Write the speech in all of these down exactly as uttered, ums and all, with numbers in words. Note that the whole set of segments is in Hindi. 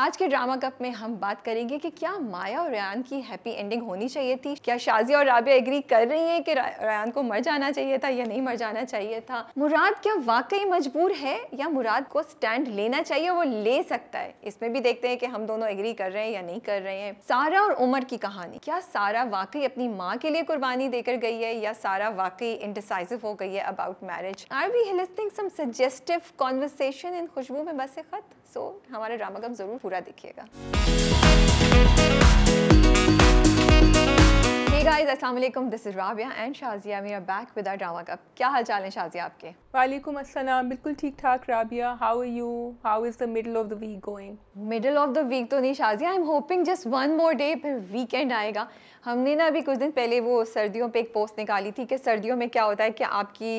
आज के ड्रामा कप में हम बात करेंगे कि क्या माया और रयान की हैप्पी एंडिंग होनी चाहिए थी, क्या शाजिया और राबिया एग्री कर रही हैं कि रयान को मर जाना चाहिए था या नहीं मर जाना चाहिए था, मुराद क्या वाकई मजबूर है या मुराद को स्टैंड लेना चाहिए, वो ले सकता है, इसमें भी देखते हैं कि हम दोनों एग्री कर रहे हैं या नहीं कर रहे हैं। सारा और उमर की कहानी, क्या सारा वाकई अपनी माँ के लिए कुर्बानी देकर गई है या सारा वाकई इंडिसाइसिव हो गई है about marriage. Are we listing some suggestive conversation in Khushboo Mein बसे खत, सो हमारा ड्रामा कप जरूर पूरा देखिएगा। Hey guys, Assalamualaikum. This is Rabia and Shahzia. We are back with our drama cup. क्या हाल चाल है शाजिया आपके? वालेकुम अस्सलाम, बिल्कुल ठीक ठाक Rabia. How are you? How is the middle of the week going? Middle of the week तो नहीं Shazia, I'm hoping just one more day फिर वीकेंड आएगा। हमने ना अभी कुछ दिन पहले वो सर्दियों पे एक पोस्ट निकाली थी कि सर्दियों में क्या होता है कि आपकी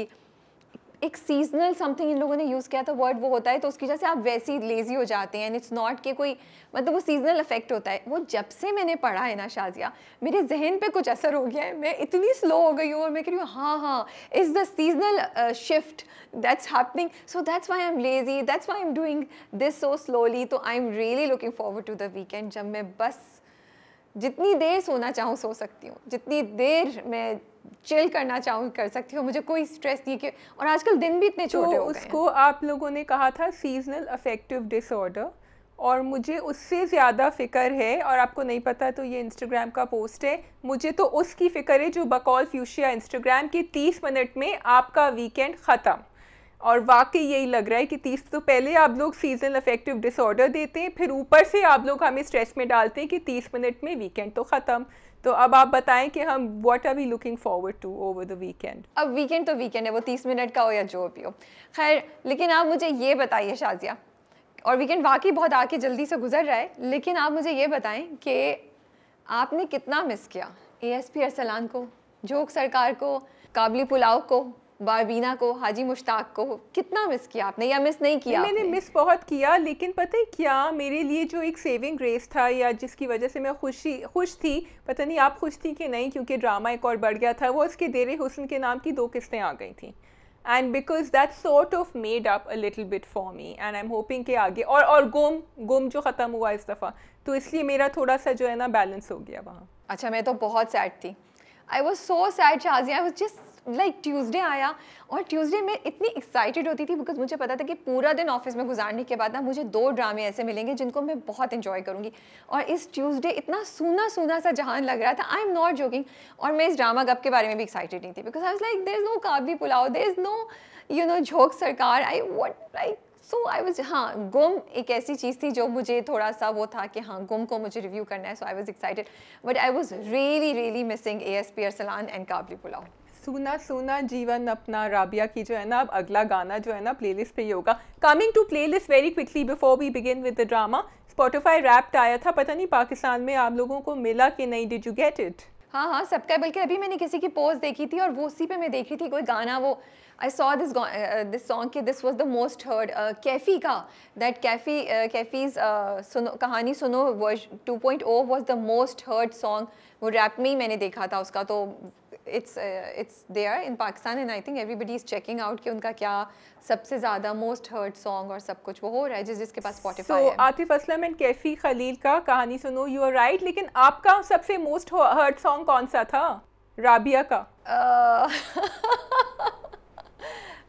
एक सीजनल समथिंग इन लोगों ने यूज़ किया था वर्ड वो होता है, तो उसकी वजह से आप वैसे ही लेज़ी हो जाते हैं एंड इट्स नॉट कि कोई मतलब वो सीजनल इफेक्ट होता है। वो जब से मैंने पढ़ा है ना शाजिया, मेरे जहन पे कुछ असर हो गया है, मैं इतनी स्लो हो गई हूँ और मैं कह रही हूँ हाँ हाँ is the seasonal shift that's happening, so that's why I am lazy, that's why I am doing this so slowly. तो I am really looking forward to the weekend जब मैं बस जितनी देर सोना चाहूँ सो सकती हूँ, जितनी देर मैं चिल करना चाहूँ कर सकती हूँ, मुझे कोई स्ट्रेस नहीं है। और आजकल दिन भी इतने छोटे हो गए हैं। उसको आप लोगों ने कहा था सीजनल अफेक्टिव डिसऑर्डर और मुझे उससे ज़्यादा फ़िक्र है, और आपको नहीं पता तो ये इंस्टाग्राम का पोस्ट है, मुझे तो उसकी फ़िक्र है जो बकौल फ्यूशिया इंस्टाग्राम की तीस मिनट में आपका वीकेंड ख़त्म। और वाकई यही लग रहा है कि तीस तो पहले आप लोग सीजनल अफेक्टिव डिसऑर्डर देते हैं, फिर ऊपर से आप लोग हमें स्ट्रेस में डालते हैं कि तीस मिनट में वीकेंड तो ख़त्म। तो अब आप बताएं कि हम what are we looking forward to over the weekend. अब वीकेंड तो वीकेंड है, वो तीस मिनट का हो या जो भी हो। खैर, लेकिन आप मुझे ये बताइए शाजिया, और वीकेंड वाकई बहुत आके जल्दी से गुजर रहा है, लेकिन आप मुझे ये बताएं कि आपने कितना मिस किया एएसपी अरसलान को, जोक सरकार को, काबली पुलाव को, बारबीना को, हाजी मुश्ताक को, कितना मिस किया आपने या मिस नहीं किया? मैंने मिस बहुत किया, लेकिन पता है क्या मेरे लिए जो एक सेविंग ग्रेस था या जिसकी वजह से मैं खुशी खुश थी, पता नहीं आप खुश थी कि नहीं क्योंकि ड्रामा एक और बढ़ गया था, वो उसके देरे हुस्न के नाम की दो किस्तें आ गई थी। And because that sort of made up a little bit for me and I am hoping के आगे और और गुम गुम जो ख़त्म हुआ इस दफ़ा, तो इसलिए मेरा थोड़ा सा जो है ना बैलेंस हो गया वहाँ। अच्छा, मैं तो बहुत सैड थी, I was so sad Shazia, I was just like Tuesday आया और ट्यूसडे में इतनी एक्साइटेड होती थी बिकॉज मुझे पता था कि पूरा दिन ऑफिस में गुजारने के बाद ना मुझे दो ड्रामे ऐसे मिलेंगे जिनको मैं बहुत एंजॉय करूँगी, और इस ट्यूसडे इतना सूना सूना सा जहान लग रहा था, आई एम नॉट जोकिंग। और मैं इस ड्रामा गप के बारे में भी एक्साइटेड नहीं थी because I was like there is no काबली pulao, there is no you know Jhok Sarkar, I want like so I was हाँ गुम एक ऐसी चीज़ थी जो मुझे थोड़ा सा वो था कि हाँ गुम को मुझे रिव्यू करना है, so I was excited but I was really really missing A S P Arsalan and काबली Pulao. सुना सुना जीवन अपना राबिया की जो है ना, अब अगला गाना जो है ना प्लेलिस्ट पे ही होगा। Coming to playlist very quickly before we begin with the drama, Spotify wrapped आया था, पता नहीं पाकिस्तान में आप लोगों को मिला कि नहीं, डिड यू गेट इट? हाँ हाँ सबका, बल्कि अभी मैंने किसी की पोस्ट देखी थी और वो उसी पे मैं देख रही थी कोई गाना, वो I saw this this song कि this was the most heard Kaifi का, that Kaifi Kaifi's Suno Kahani Suno two point O was the most heard song, वो रैप में ही मैंने देखा था उसका। तो it's it's there in Pakistan and I think everybody is checking out कि उनका क्या सबसे ज़्यादा मोस्ट हर्ड सॉन्ग और सब कुछ वो हो रहा है जिस जिसके पास स्पॉटिफाई है। आतिफ असलम एंड कैफ़ी खलील का कहानी सुनो, यू आर राइट, लेकिन आपका सबसे मोस्ट हर्ड सॉन्ग कौन सा था राबिया का?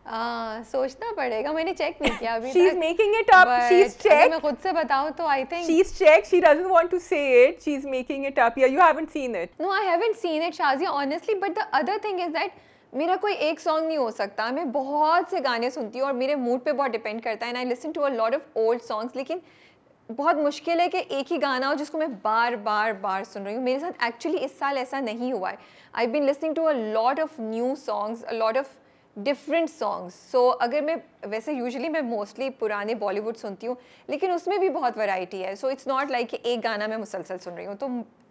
आ, सोचना पड़ेगा, मैंने चेक नहीं किया अभी। She's making it up. She's checked. मैं खुद से बताऊं तो I think she's checked. She doesn't want to say it. She's making it up. Yeah, you haven't seen it. No, I haven't seen it, Shazia, honestly. But the other thing is that मेरा कोई एक सॉन्ग नहीं हो सकता, मैं बहुत से गाने सुनती हूँ और मेरे मूड पे बहुत डिपेंड करता है, and I listen to a lot of old songs. लेकिन बहुत मुश्किल है कि एक ही गाना हो जिसको मैं बार बार बार सुन रही हूँ। मेरे साथ एक्चुअली इस साल ऐसा नहीं हुआ है। I've been listening to a lot of new songs, a lot of different songs. So अगर मैं वैसे यूजुअली मैं मोस्टली पुराने बॉलीवुड सुनती हूँ, लेकिन उसमें भी बहुत वैरायटी है, सो इट्स नॉट लाइक एक गाना मैं मुसलसल सुन रही हूँ। तो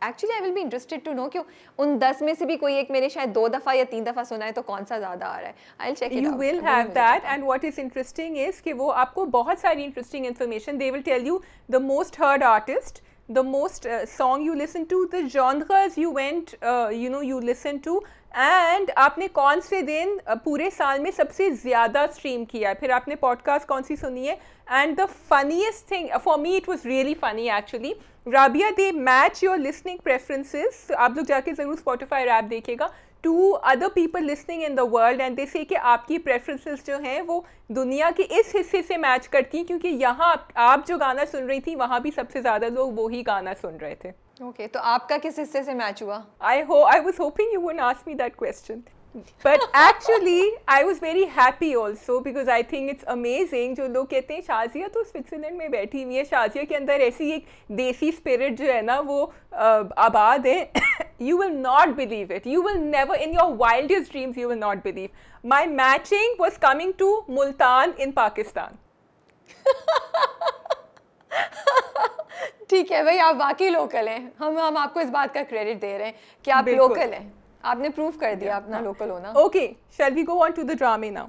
actually I will be interested to know कि उन दस में से भी कोई एक मैंने शायद दो दफ़ा या तीन दफ़ा सुना है, तो कौन सा ज़्यादा आ रहा है। I will check it out, you will have that. And what is interesting is कि वो आपको बहुत सारी इंटरेस्टिंग इन्फॉर्मेशन दे will tell you the most heard artist, the most uh, song you listened to, the genres you went, uh, you know, you listened to, and आपने कौन से दिन uh, पूरे साल में सबसे ज़्यादा stream किया है, फिर आपने podcast कौन सी सुनी है, and the funniest thing, uh, for me it was really funny actually, Rabia, they match your listening preferences, so आप लोग जाके ज़रूर Spotify rap देखिएगा, to other people listening in the world, and they say कि आपकी preferences जो हैं वो दुनिया के इस हिस्से से मैच करती हैं, क्योंकि यहाँ आप, आप जो गाना सुन रही थी वहाँ भी सबसे ज़्यादा लोग वो ही गाना सुन रहे थे. ओके okay, तो आपका किस हिस्से से मैच हुआ? I hope I was hoping you wouldn't ask me that question. But actually I was very happy also because I think it's amazing. जो लोग कहते हैं शाजिया तो स्विट्ज़रलैंड में बैठी हुई है, शाजिया के अंदर ऐसी एक देसी स्पिरिट जो है ना वो आबाद है. You will not believe it. You will never in your wildest dreams you will not believe. My matching was coming to Multan in Pakistan. ठीक है भाई, आप वाकई लोकल हैं. हम हम आपको इस बात का क्रेडिट दे रहे हैं कि आप लोकल हैं. आपने प्रूव कर दिया अपना लोकल होना. Okay, shall we go on to the ड्रामे now?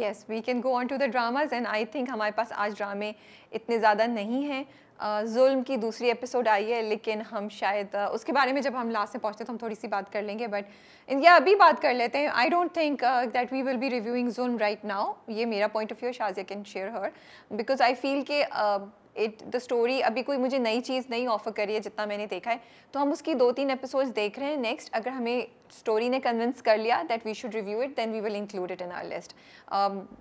Yes, we can go on to the dramas and I think हमारे पास आज ड्रामे इतने ज़्यादा नहीं हैं. जुल्म की दूसरी एपिसोड आई है, लेकिन हम शायद उसके बारे में जब हम लास्ट में पहुँचते तो हम थोड़ी सी बात कर लेंगे, बट या अभी बात कर लेते हैं. I don't think that we will be reviewing Zulm right now. ये मेरा point of view, Shazia can share her, because I feel के इट द स्टोरी अभी कोई मुझे नई चीज़ नहीं ऑफर करी है जितना मैंने देखा है, तो हम उसकी दो तीन एपिसोड्स देख रहे हैं. नेक्स्ट अगर हमें स्टोरी ने कन्विंस कर लिया that we should review it, then we will include it in our list.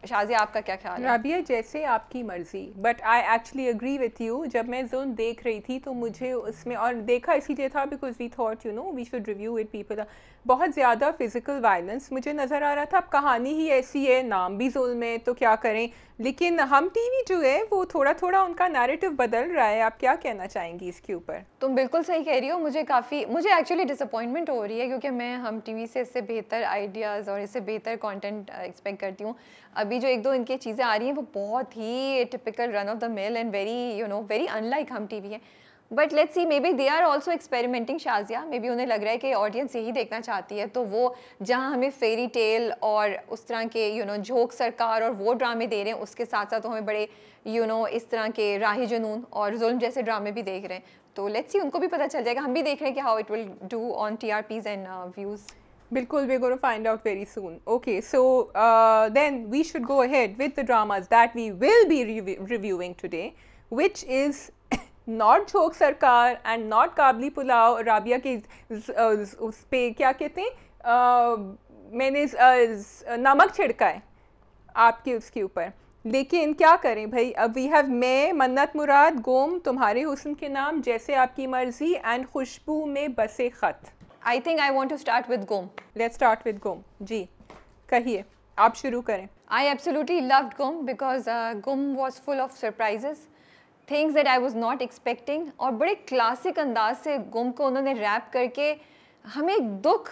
Shazia, आपका क्या ख्याल है? राबिया, जैसे आपकी मर्जी, but I actually agree with you. जब मैं जोन देख रही थी तो मुझे उसमें, और देखा इसीलिए था because we thought you know we should review it, people बहुत ज़्यादा फिजिकल वायलेंस मुझे नज़र आ रहा था. अब कहानी ही ऐसी है, नाम भी जुल्म है, तो क्या करें. लेकिन हम टीवी जो है वो थोड़ा थोड़ा उनका नैरेटिव बदल रहा है. आप क्या कहना चाहेंगी इसके ऊपर? तुम बिल्कुल सही कह रही हो. मुझे काफ़ी मुझे एक्चुअली डिसअपॉइंटमेंट हो रही है क्योंकि मैं हम टीवी से इससे बेहतर आइडियाज़ और इससे बेहतर कंटेंट एक्सपेक्ट करती हूँ. अभी जो एक दो इनकी चीज़ें आ रही हैं वो बहुत ही typical run of the mill and very you know very unlike Hum TV है. But let's see, maybe they are also experimenting Shazia. Maybe उन्हें लग रहा है कि ऑडियंस यही देखना चाहती है, तो वो जहाँ हमें फेरी टेल और उस तरह के यू नो झोंक सरकार और वो ड्रामे दे रहे हैं, उसके साथ साथ हमें बड़े यू नो इस तरह के राही जुनून और जुल्म जैसे ड्रामे भी देख रहे हैं. तो लेट्स सी, उनको भी पता चल जाएगा. हम भी देख रहे हैं कि how it will do on T R Ps and views. बिल्कुल, we are going to find out very soon. Okay, so then we should go ahead with the dramas that we will be reviewing today, which is not Jhok Sarkar and not Kabli Pulao. Rabia के उस पे क्या कहते हैं, मैंने नमक छिड़का है आपके उसके ऊपर, लेकिन क्या करें भाई. अब वी हैव मैं, मन्नत, मुराद, गुम, तुम्हारे हुस्न के नाम, जैसे आपकी मर्जी, एंड खुशबू में बसे Khat. I think I want to start with Gum. Let's start with Gum. जी कहिए, आप शुरू करें. I absolutely loved Gum because Gum was full of surprises, things that I was not expecting. और बड़े क्लासिक अंदाज से गुम को उन्होंने रैप करके हमें एक दुख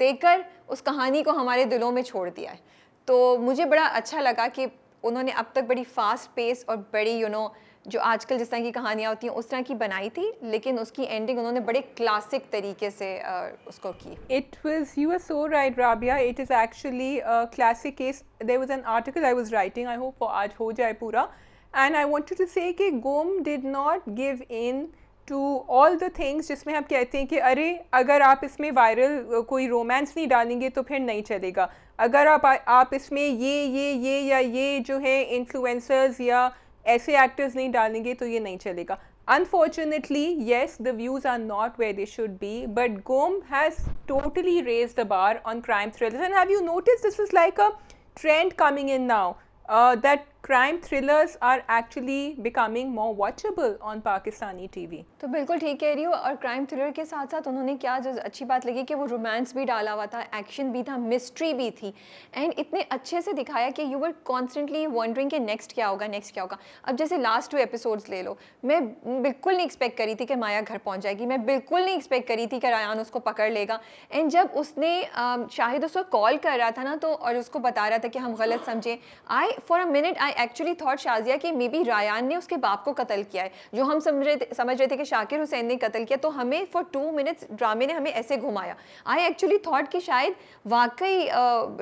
देकर उस कहानी को हमारे दिलों में छोड़ दिया है. तो मुझे बड़ा अच्छा लगा कि उन्होंने अब तक बड़ी फास्ट पेस और बड़ी यू you नो know, जो आजकल जिस तरह की कहानियाँ होती हैं उस तरह की बनाई थी, लेकिन उसकी एंडिंग उन्होंने बड़े क्लासिक तरीके से uh, उसको की. It was, you are so right Rabia, it is actually classic case. There was an article I was writing, I hope आज हो जाए पूरा, and I wanted to say कि Gum did not give in to all the things जिसमें हम कहते हैं कि अरे अगर आप इसमें वायरल कोई रोमांस नहीं डालेंगे तो फिर नहीं चलेगा, अगर आप आप इसमें ये ये ये या ये जो है इन्फ्लुएंसर्स या ऐसे एक्टर्स नहीं डालेंगे तो ये नहीं चलेगा. Unfortunately, yes, the views are not where they should be, but Gum has totally raised the bar on crime thrillers. And have you noticed this is like a trend coming in now? Uh, that crime thrillers are actually becoming more watchable on Pakistani T V. तो बिल्कुल ठीक कह रही हो. और crime thriller के साथ साथ उन्होंने क्या जो अच्छी बात लगी कि वो romance भी डाला हुआ था, action भी था, mystery भी थी, and इतने अच्छे से दिखाया कि you were constantly wondering कि next क्या होगा, next क्या होगा. अब जैसे last two episodes ले लो, मैं बिल्कुल नहीं expect करी थी कि माया घर पहुंच जाएगी, मैं बिल्कुल नहीं expect करी थी कि रायान उसको पकड़ लेगा. and जब उसने शाहिद उसको कॉल कर रहा था ना तो और उसको बता रहा था कि हम गलत समझे, I for a minute I actually thought Shazia कि मे बी रायान ने उसके बाप को कत्ल किया है, जो हम समझ रहे थे समझ रहे थे कि शाकिर हुसैन ने कत्ल किया। तो हमें फॉर टू मिनट्स ड्रामे ने हमें ऐसे घुमाया। आई एक्चुअली थॉट कि शायद वाकई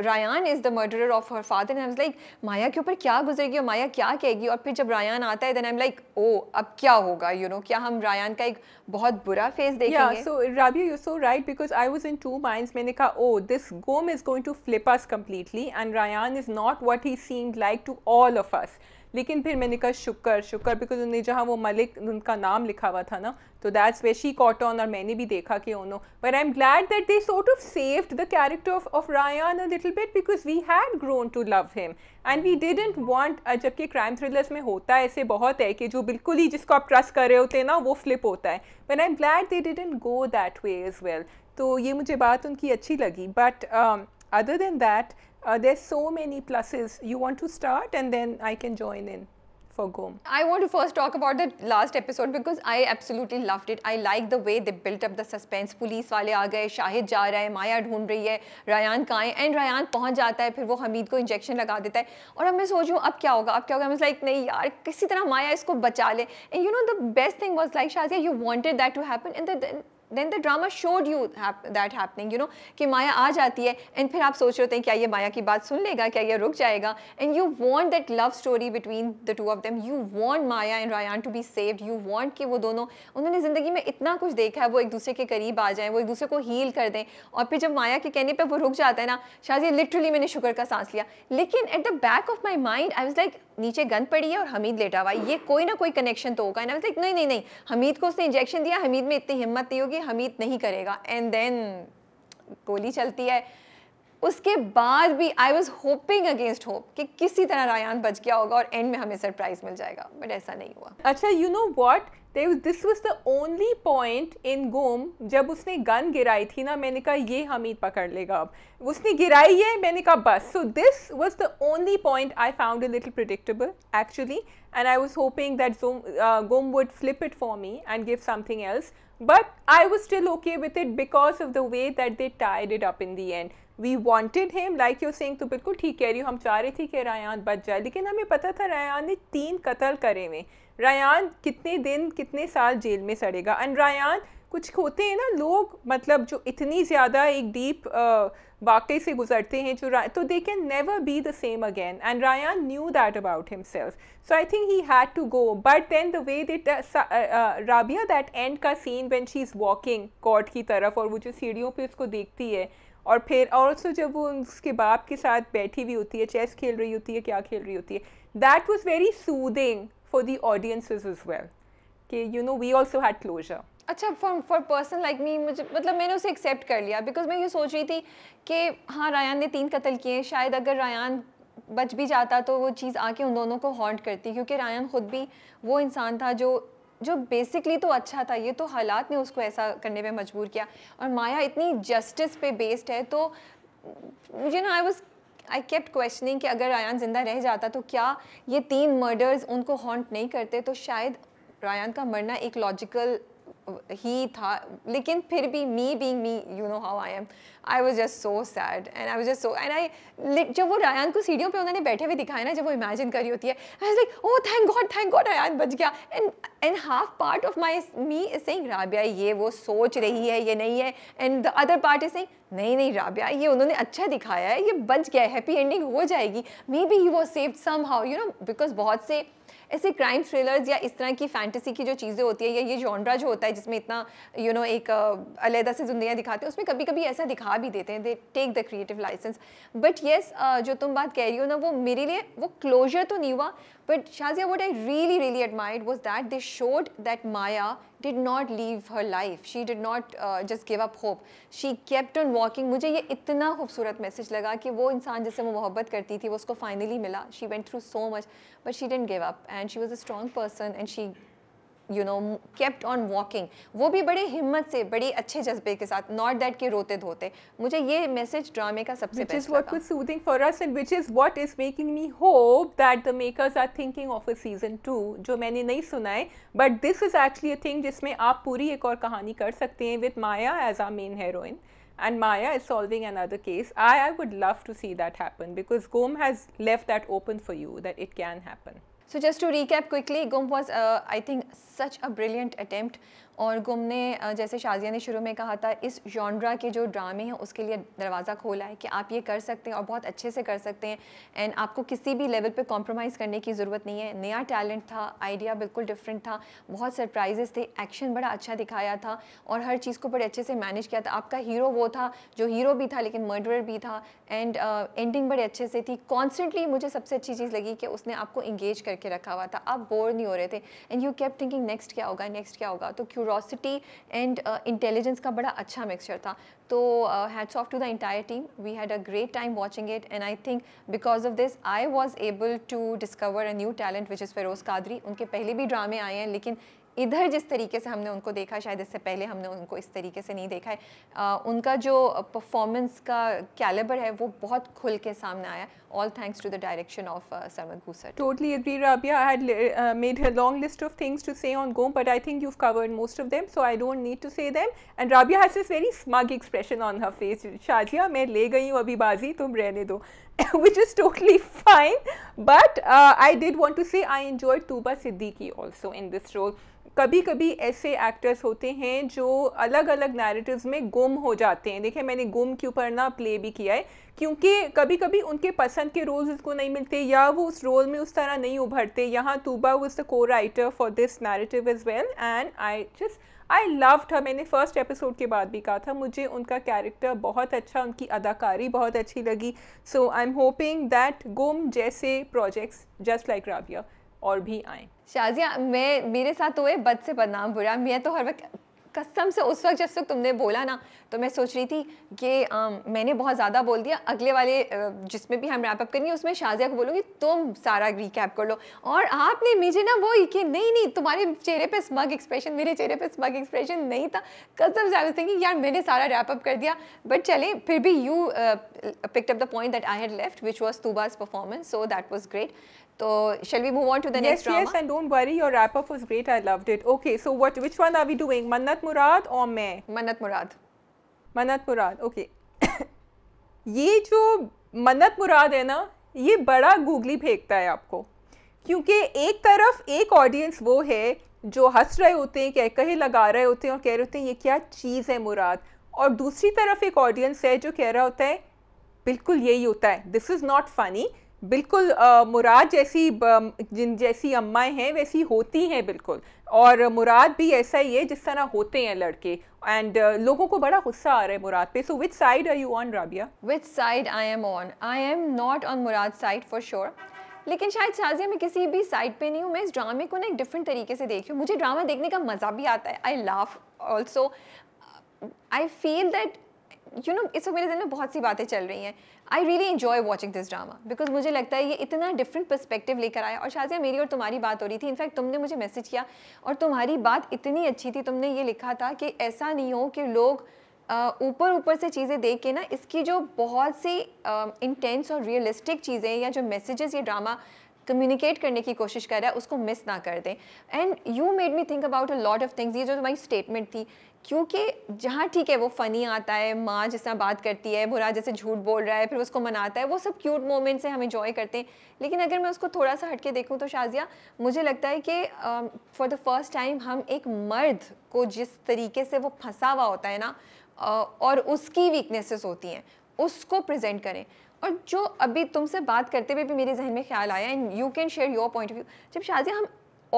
Rayan is the murderer of her father. And I was like Maya के ऊपर क्या गुजरेगी और माया क्या कहेगी। और फिर जब रायान आता है then I am like oh अब क्या होगा, यू नो, क्या हम रायान का एक बहुत बुरा फेस देखेंगे। So Rabia you so right because I was in two minds. मैंने कहा oh this Gum is going to flip us completely and Ryan is not what he seemed like to all of us. लेकिन फिर मैंने कहा शुक्र शुक्र बिकॉज उन्होंने जहाँ वो मलिक उनका नाम लिखा हुआ था ना, तो that's way she caught on. और मैंने भी देखा कि उन्होंने but I am glad that they sort of saved the character of of Rayan a little bit because we had grown to love him and we didn't want. जबकि क्राइम थ्रिलर्स में होता है ऐसे बहुत है कि जो बिल्कुल ही जिसको आप ट्रस्ट कर रहे होते हैं ना वो फ्लिप होता है, but I am glad they didn't go that way as well. तो ये मुझे बात उनकी अच्छी लगी। But other than that Uh, there's so many pluses. You want to start and then I can join in for Gum. I want to first talk about the last episode because I absolutely loved it. I like the way they built up the suspense. Police wale aa gaye, Shahid ja raha hai, Maya dhoond rahi hai, Ryan kahan hai, and Ryan pahunch jata hai, phir wo Hamid ko injection laga deta hai aur ab main soch rahi hu ab kya hoga, ab kya hoga. I was like nahi yaar kisi tarah Maya isko bacha le. And you know the best thing was like Shahzia you wanted that to happen and then then the drama showed you that happening, you know, कि माया आ जाती है and फिर आप सोच रहे होते हैं क्या ये माया की बात सुन लेगा, क्या ये रुक जाएगा, and you want that love story between the two of them, you want Maya and Ryan to be saved, you want कि वो दोनों उन्होंने ज़िंदगी में इतना कुछ देखा है, वो एक दूसरे के करीब आ जाएं, वो एक दूसरे को हील कर दें। और फिर जब माया के कहने पर वो रुक जाता है ना, शायद लिटरली मैंने शुगर का सांस लिया। लेकिन at the back of my mind I was like नीचे गन पड़ी है और हमीद लेटा हुआ है, ये कोई ना कोई कनेक्शन तो होगा। एंड आई वाज लाइक नहीं नहीं नहीं हमीद को उसने इंजेक्शन दिया, हमीद में इतनी हिम्मत नहीं होगी, हमीद नहीं करेगा। एंड देन गोली चलती है। उसके बाद भी I was hoping against hope कि किसी तरह रायान बच गया होगा और एंड में हमें सरप्राइज मिल जाएगा, बट ऐसा नहीं हुआ। अच्छा you know what this was the only point in Gum जब उसने गन गिराई थी ना, मैंने कहा ये हमीद पकड़ लेगा, अब उसने गिराई है, मैंने कहा बस। So this was the only point I found a little predictable actually and I was hoping that Gum would flip it for me and give something else, but I was still okay with it because of the way that they tied it up in the end. We wanted him like you saying, तो बिल्कुल ठीक कह रही हूँ, हम चाह रहे थे कि रायान बच जाए, लेकिन हमें पता था रायान ने तीन कत्ल करे हुए, रायान कितने दिन कितने साल जेल में सड़ेगा। एंड रायान कुछ होते हैं ना लोग, मतलब जो इतनी ज़्यादा एक डीप वाकई से गुजरते हैं, जो तो they can never be the same again and Rayan knew that about himself, so I think he had to go. But then the way they Rabia that end का scene when she is walking court की तरफ और वो जो सीढ़ियों पे उसको देखती है, और फिर ऑल्सो जब वो उसके बाप के साथ बैठी हुई होती है, चेस खेल रही होती है, क्या खेल रही होती है, that was very soothing for the audiences as well कि you know we also had closure. अच्छा for for person like me मुझे मतलब मैंने उसे एक्सेप्ट कर लिया बिकॉज मैं ये सोच रही थी कि हाँ रायान ने तीन कत्ल किए हैं, शायद अगर रायान बच भी जाता तो वो चीज़ आके उन दोनों को हॉन्ट करती, क्योंकि रायान ख़ुद भी वो इंसान था जो जो बेसिकली तो अच्छा था, ये तो हालात ने उसको ऐसा करने पे मजबूर किया। और माया इतनी जस्टिस पे बेस्ड है, तो you know I was I kept questioning कि अगर रायान ज़िंदा रह जाता तो क्या ये तीन मर्डर्स उनको हॉन्ट नहीं करते, तो शायद रायान का मरना एक लॉजिकल ही था। लेकिन फिर भी me being me, you know how I am, I was just so sad and I was just so and I जब वो रायान को सीढ़ियों पे उन्होंने बैठे हुए दिखाया ना, जब वो इमेजिन करी होती है, I was like oh thank God thank God Rayan बच गया। And and half part of my me is saying Rabia ये वो सोच रही है, ये नहीं है, and the other part is saying नहीं नहीं राबिया ये उन्होंने अच्छा दिखाया है, ये बच गया, हैप्पी एंडिंग हो जाएगी, maybe he was saved somehow, you know, because बहुत से ऐसे क्राइम थ्रिलर्स या इस तरह की फैंटेसी की जो चीज़ें होती है या ये जॉनरा जो होता है जिसमें इतना यू you नो know, एक अलहदा से जिंदगियाँ दिखाते हैं, उसमें कभी कभी ऐसा दिखा भी देते हैं, they take the creative license. But yes जो तुम बात कह रही हो ना, वो मेरे लिए वो क्लोजर तो नहीं हुआ, but Shazia what I really really admired was that they showed that Maya did not leave her life, she did not just give up hope, she kept on walking. मुझे ये इतना खूबसूरत मैसेज लगा कि वो इंसान जिससे वो मोहब्बत करती थी वो उसको फाइनली मिला, she went through so much but she didn't give up and she was a strong person and she you know kept on walking, वो भी बड़े हिम्मत से, बड़े अच्छे जज्बे के साथ, नॉट दैट के रोते धोते। मुझे ये मैसेज ड्रामे का सबसे बेस्ट लगा, which is what was soothing for us and which is what is making me hope that the makers are thinking of a season two, जो मैंने नहीं सुना है, but this is actually a thing जिसमें आप पूरी एक और कहानी कर सकते हैं with Maya as our main heroine. and Maya is solving another case. I, I would love to see that happen because Gum has left that open for you that it can happen. So just to recap quickly, Gum was uh, I think such a brilliant attempt. और गुम ने जैसे शाजिया ने शुरू में कहा था इस जॉनरा के जो ड्रामे हैं उसके लिए दरवाज़ा खोला है कि आप ये कर सकते हैं और बहुत अच्छे से कर सकते हैं एंड आपको किसी भी लेवल पे कॉम्प्रोमाइज़ करने की ज़रूरत नहीं है। नया टैलेंट था, आइडिया बिल्कुल डिफरेंट था, बहुत सरप्राइजेस थे, एक्शन बड़ा अच्छा दिखाया था और हर चीज़ को बड़े अच्छे से मैनेज किया था। आपका हीरो वो था जो हीरो भी था लेकिन मर्डरर भी था एंड एंडिंग uh, बड़े अच्छे से थी। कॉन्स्टेंटली मुझे सबसे अच्छी चीज़ लगी कि उसने आपको इंगेज करके रखा हुआ था, आप बोर नहीं हो रहे थे and you kept thinking next क्या होगा नेक्स्ट क्या होगा। तो Curiosity and uh, intelligence का बड़ा अच्छा mixture था। तो uh, hats off to the entire team. We had a great time watching it and I think because of this I was able to discover a new talent which is Feroz Kadri. उनके पहले भी ड्रामे आए हैं लेकिन इधर जिस तरीके से हमने उनको देखा शायद इससे पहले हमने उनको इस तरीके से नहीं देखा है। uh, उनका जो परफॉर्मेंस का कैलिबर है वो बहुत खुल के सामने आया। All thanks to the direction of Sarmad Khoosat. Totally agree Rabia. I had made a long list of things to say on Gum but I think you have covered most of them so I don't need to say them and Rabia has this very smug expression on her face. Shazia मैं ले गई हूँ अभी बाजी तुम रहने दो which is totally fine but uh, I did want to say I enjoyed Tuba Siddiqui also in this role. कभी कभी ऐसे एक्टर्स होते हैं जो अलग अलग नैरेटिव्स में गुम हो जाते हैं। देखिए मैंने गुम के ऊपर ना प्ले भी किया है क्योंकि कभी कभी उनके पसंद के रोल्स उसको नहीं मिलते या वो उस रोल में उस तरह नहीं उभरते। यहाँ तूबा वाज द को writer for this narrative as well and I just I loved her. मैंने फ़र्स्ट एपिसोड के बाद भी कहा था मुझे उनका कैरेक्टर बहुत अच्छा, उनकी अदाकारी बहुत अच्छी लगी। So I am hoping that गुम जैसे प्रोजेक्ट्स जस्ट लाइक राबिया और भी आए। शाजिया मैं मेरे साथ हुए बद से बदनाम बुरा। मैं तो हर वक्त कसम से उस वक्त जब तक तुमने बोला ना तो मैं सोच रही थी कि आ, मैंने बहुत ज़्यादा बोल दिया। अगले वाले जिसमें भी हम रैपअप करेंगे उसमें शाजिया को बोलूँगी तुम सारा रिकैप कर लो और आपने मुझे ना वो कि नहीं नहीं तुम्हारे चेहरे पे स्मग एक्सप्रेशन मेरे चेहरे पे स्मग एक्सप्रेशन नहीं था। कसम से आई वाज थिंकिंग यार मैंने सारा रैपअप कर दिया बट चले फिर भी you picked up the point that I had left which was तूबाज़ performance so that was great. So shall we move on to the next drama? Yes, yes, and don't worry, your wrap up was great. I loved it. Okay, so what? Which one are we doing? Mannath Murad or मैं? Mannath Murad. Mannath Murad. Okay. ये जो Mannath Murad है ना, ये बड़ा गूगली फेंकता है आपको क्योंकि एक तरफ एक ऑडियंस वो है जो हंस रहे होते हैं, कह कहे लगा रहे होते हैं और कह रहे होते हैं ये क्या चीज़ है मुराद, और दूसरी तरफ एक ऑडियंस है जो कह रहा होता है बिल्कुल यही होता है, दिस इज़ नॉट फनी, बिल्कुल आ, मुराद जैसी जिन जैसी अम्माएँ हैं वैसी होती हैं बिल्कुल, और मुराद भी ऐसा ही है जिस तरह होते हैं लड़के, एंड uh, लोगों को बड़ा गुस्सा आ रहा है मुराद पे। So which side are you on Rabia? Which side I am on? I am not on Murad side for sure लेकिन शायद शाजिया मैं किसी भी साइड पे नहीं हूँ। मैं इस ड्रामे को ना एक डिफरेंट तरीके से देख रही हूँ। मुझे ड्रामा देखने का मज़ा भी आता है। I laugh also. I feel that you know इस वक्त मेरे दिल में बहुत सी बातें चल रही हैं। I really enjoy watching this drama because मुझे लगता है ये इतना डिफरेंट पर्सपेक्टिव लेकर आया। और शाजिया मेरी और तुम्हारी बात हो रही थी, इनफैक्ट तुमने मुझे मैसेज किया और तुम्हारी बात इतनी अच्छी थी। तुमने ये लिखा था कि ऐसा नहीं हो कि लोग ऊपर ऊपर से चीज़ें देख के ना इसकी जो बहुत सी इंटेंस और रियलिस्टिक चीज़ें या जो मैसेजेस ये ड्रामा कम्युनिकेट करने की कोशिश कर रहा है उसको मिस ना कर दें। And you made me think about a lot of things. ये जो तुम्हारी स्टेटमेंट थी क्योंकि जहाँ ठीक है वो फ़नी आता है, माँ जिस तरह बात करती है, बुरा जैसे झूठ बोल रहा है फिर उसको मनाता है, वो सब क्यूट मोमेंट्स हैं, हम इन्जॉय करते हैं। लेकिन अगर मैं उसको थोड़ा सा हटके देखूँ तो शाजिया मुझे लगता है कि फॉर द फर्स्ट टाइम हम एक मर्द को जिस तरीके से वो फंसा हुआ होता है ना uh, और उसकी वीकनेसेस होती हैं उसको प्रेजेंट करें। और जो अभी तुमसे बात करते हुए भी मेरे जहन में ख्याल आया and you can share your point of view, जब शाजिया हम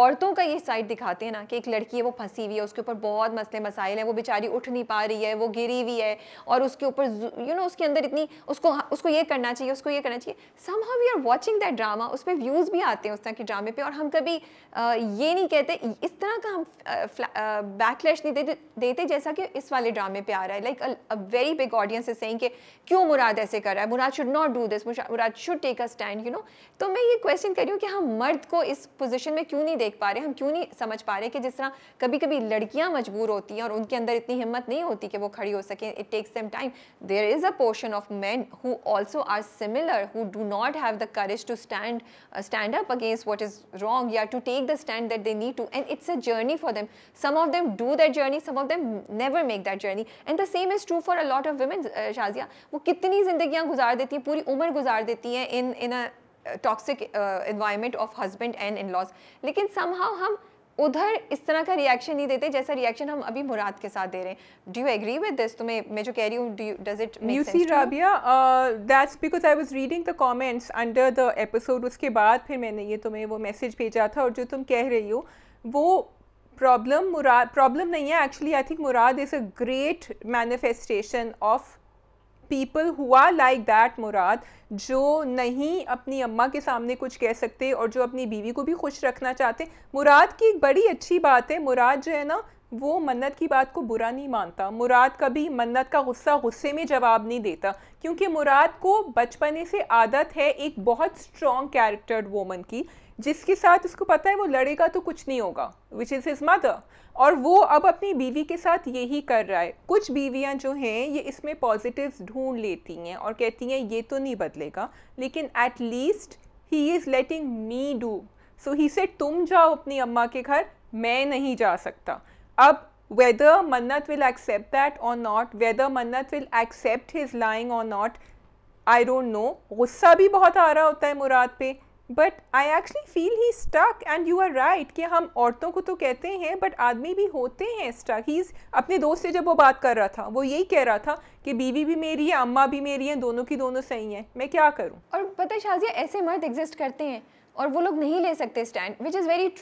औरतों का ये साइड दिखाते हैं ना कि एक लड़की है वो फंसी हुई है, उसके ऊपर बहुत मसले मसाइल हैं, वो बेचारी उठ नहीं पा रही है, वो गिरी हुई है और उसके ऊपर यू नो उसके अंदर इतनी उसको उसको ये करना चाहिए उसको ये करना चाहिए, somehow we are watching that drama, उस पर व्यूज़ भी आते हैं उस तरह के ड्रामे पे और हम कभी आ, ये नहीं कहते, इस तरह का हम बैकलैश नहीं देते देते जैसा कि इस वाले ड्रामे पर आ रहा है। Like a very big audience is saying कि क्यों मुराद ऐसे कर रहा है, Murad should not do this, Murad should take a stand you know. तो मैं ये क्वेश्चन कर रही हूँ कि हम मर्द को इस पोजिशन में क्यों नहीं देख पा रहे, हम क्यों नहीं समझ पा रहे कि जिस तरह कभी कभी लड़कियां मजबूर होती हैं और उनके अंदर इतनी हिम्मत नहीं होती कि वो खड़ी हो सकें, it takes them time. There is a portion of man who also are similar, who do not have the courage to stand stand up against what is wrong या to take the stand that they need to, and it's a journey for them. Some of them do that journey, some of them never make that journey, and the same is true for a lot of women. Shazia, वो कितनी जिंदगियाँ गुजार देती हैं, पूरी उम्र गुजार देती हैं in in a toxic environment of husband and in laws, लेकिन समहाउ हम उधर इस तरह का रिएक्शन नहीं देते जैसा रिएक्शन हम अभी मुराद के साथ दे रहे हैं। Do you agree with this? तो मैं मैं जो कह रही हूँ, does it make sense? You see Rabia, that's because I was reading the comments under the episode, उसके बाद फिर मैंने ये तुम्हें वो मैसेज भेजा था, और जो तुम कह रही हो वो प्रॉब्लम मुराद प्रॉब्लम नहीं है actually. I think Murad is a great manifestation of people हुआ लाइक दैट। मुराद जो नहीं अपनी अम्मा के सामने कुछ कह सकते और जो अपनी बीवी को भी खुश रखना चाहते। मुराद की एक बड़ी अच्छी बात है, मुराद जो है ना वो मन्नत की बात को बुरा नहीं मानता, मुराद कभी मन्नत का गुस्सा गुस्से में जवाब नहीं देता, क्योंकि मुराद को बचपने से आदत है एक बहुत स्ट्रॉन्ग कैरेक्टर्ड वूमन की, जिसके साथ उसको पता है वो लड़ेगा तो कुछ नहीं होगा, विच इज़ हिज मदर। और वो अब अपनी बीवी के साथ यही कर रहा है। कुछ बीवियां जो हैं ये इसमें पॉजिटिव्स ढूंढ लेती हैं और कहती हैं ये तो नहीं बदलेगा, लेकिन at least he is letting me do, so he said तुम जाओ अपनी अम्मा के घर, मैं नहीं जा सकता। अब whether Mannath will accept that or not, whether Mannath will accept his lying or not, I don't know। गुस्सा भी बहुत आ रहा होता है मुराद पे, but I actually feel he stuck and you are right कि हम औरतों को तो कहते हैं but आदमी भी होते हैं stuck। He's अपने दोस्त से जब वो बात कर रहा था वो यही कह रहा था कि बीवी भी मेरी है, अम्मा भी मेरी है, दोनों की दोनों सही हैं, मैं क्या करूँ। और पता है शाजिया, ऐसे मर्द एग्जिस्ट करते हैं और वो लोग नहीं ले सकते stand, which is very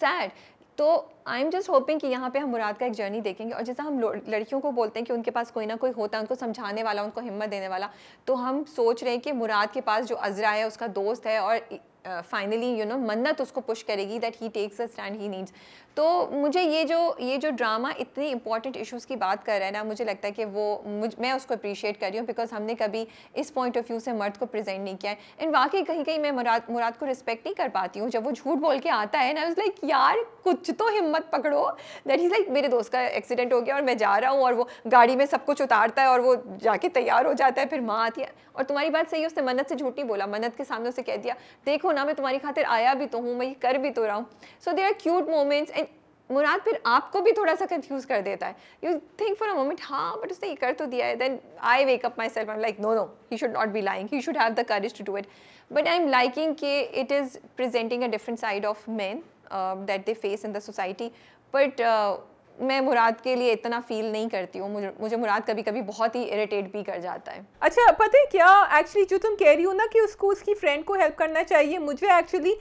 sad. तो आई एम जस्ट होपिंग कि यहाँ पे हम मुराद का एक जर्नी देखेंगे, और जैसा हम लड़कियों को बोलते हैं कि उनके पास कोई ना कोई होता है उनको समझाने वाला, उनको हिम्मत देने वाला, तो हम सोच रहे हैं कि मुराद के पास जो अजरा है उसका दोस्त है, और फाइनली यू नो मन्नत उसको पुश करेगी that he takes a stand he needs. तो मुझे ये जो ये जो ड्रामा इतनी इंपॉर्टेंट इश्यूज़ की बात कर रहा है ना, मुझे लगता है कि वो मुझ मैं उसको अप्रिशिएट कर रही हूँ, बिकॉज हमने कभी इस पॉइंट ऑफ व्यू से मर्द को प्रेजेंट नहीं किया है। एंड वाकई कहीं कहीं मैं मुराद मुराद को रिस्पेक्ट नहीं कर पाती हूँ, जब वो झूठ बोल के आता है ना, लाइक यार कुछ तो हिम्मत पकड़ो, दैट इज़ लाइक मेरे दोस्त का एक्सीडेंट हो गया और मैं जा रहा हूँ, और वो गाड़ी में सब कुछ उतारता है और वो जाके तैयार हो जाता है, फिर माँ आती है। और तुम्हारी बात सही है, उसने मन्नत से झूठ नहीं बोला, मन्नत के सामने उसे कह दिया देखो ना मैं तुम्हारी खातिर आया भी तो हूँ, मैं ये कर भी तो रहा हूँ। So there are cute moments, and Murad फिर आपको भी थोड़ा सा कंफ्यूज कर देता है, you think for a moment हाँ बट उसने ये कर तो दिया है, then I wake up myself, I am like no no he should not be lying, he should have the courage to do it. But I am liking कि it is presenting a different side of man that they face in the society, but मैं मुराद के लिए इतना फील नहीं करती हूँ। मुझे, मुझे मुराद कभी कभी बहुत ही इरिटेट भी कर जाता है। अच्छा पता है क्या, एक्चुअली जो तुम कह रही हो ना कि उसको उसकी फ्रेंड को हेल्प करना चाहिए, मुझे एक्चुअली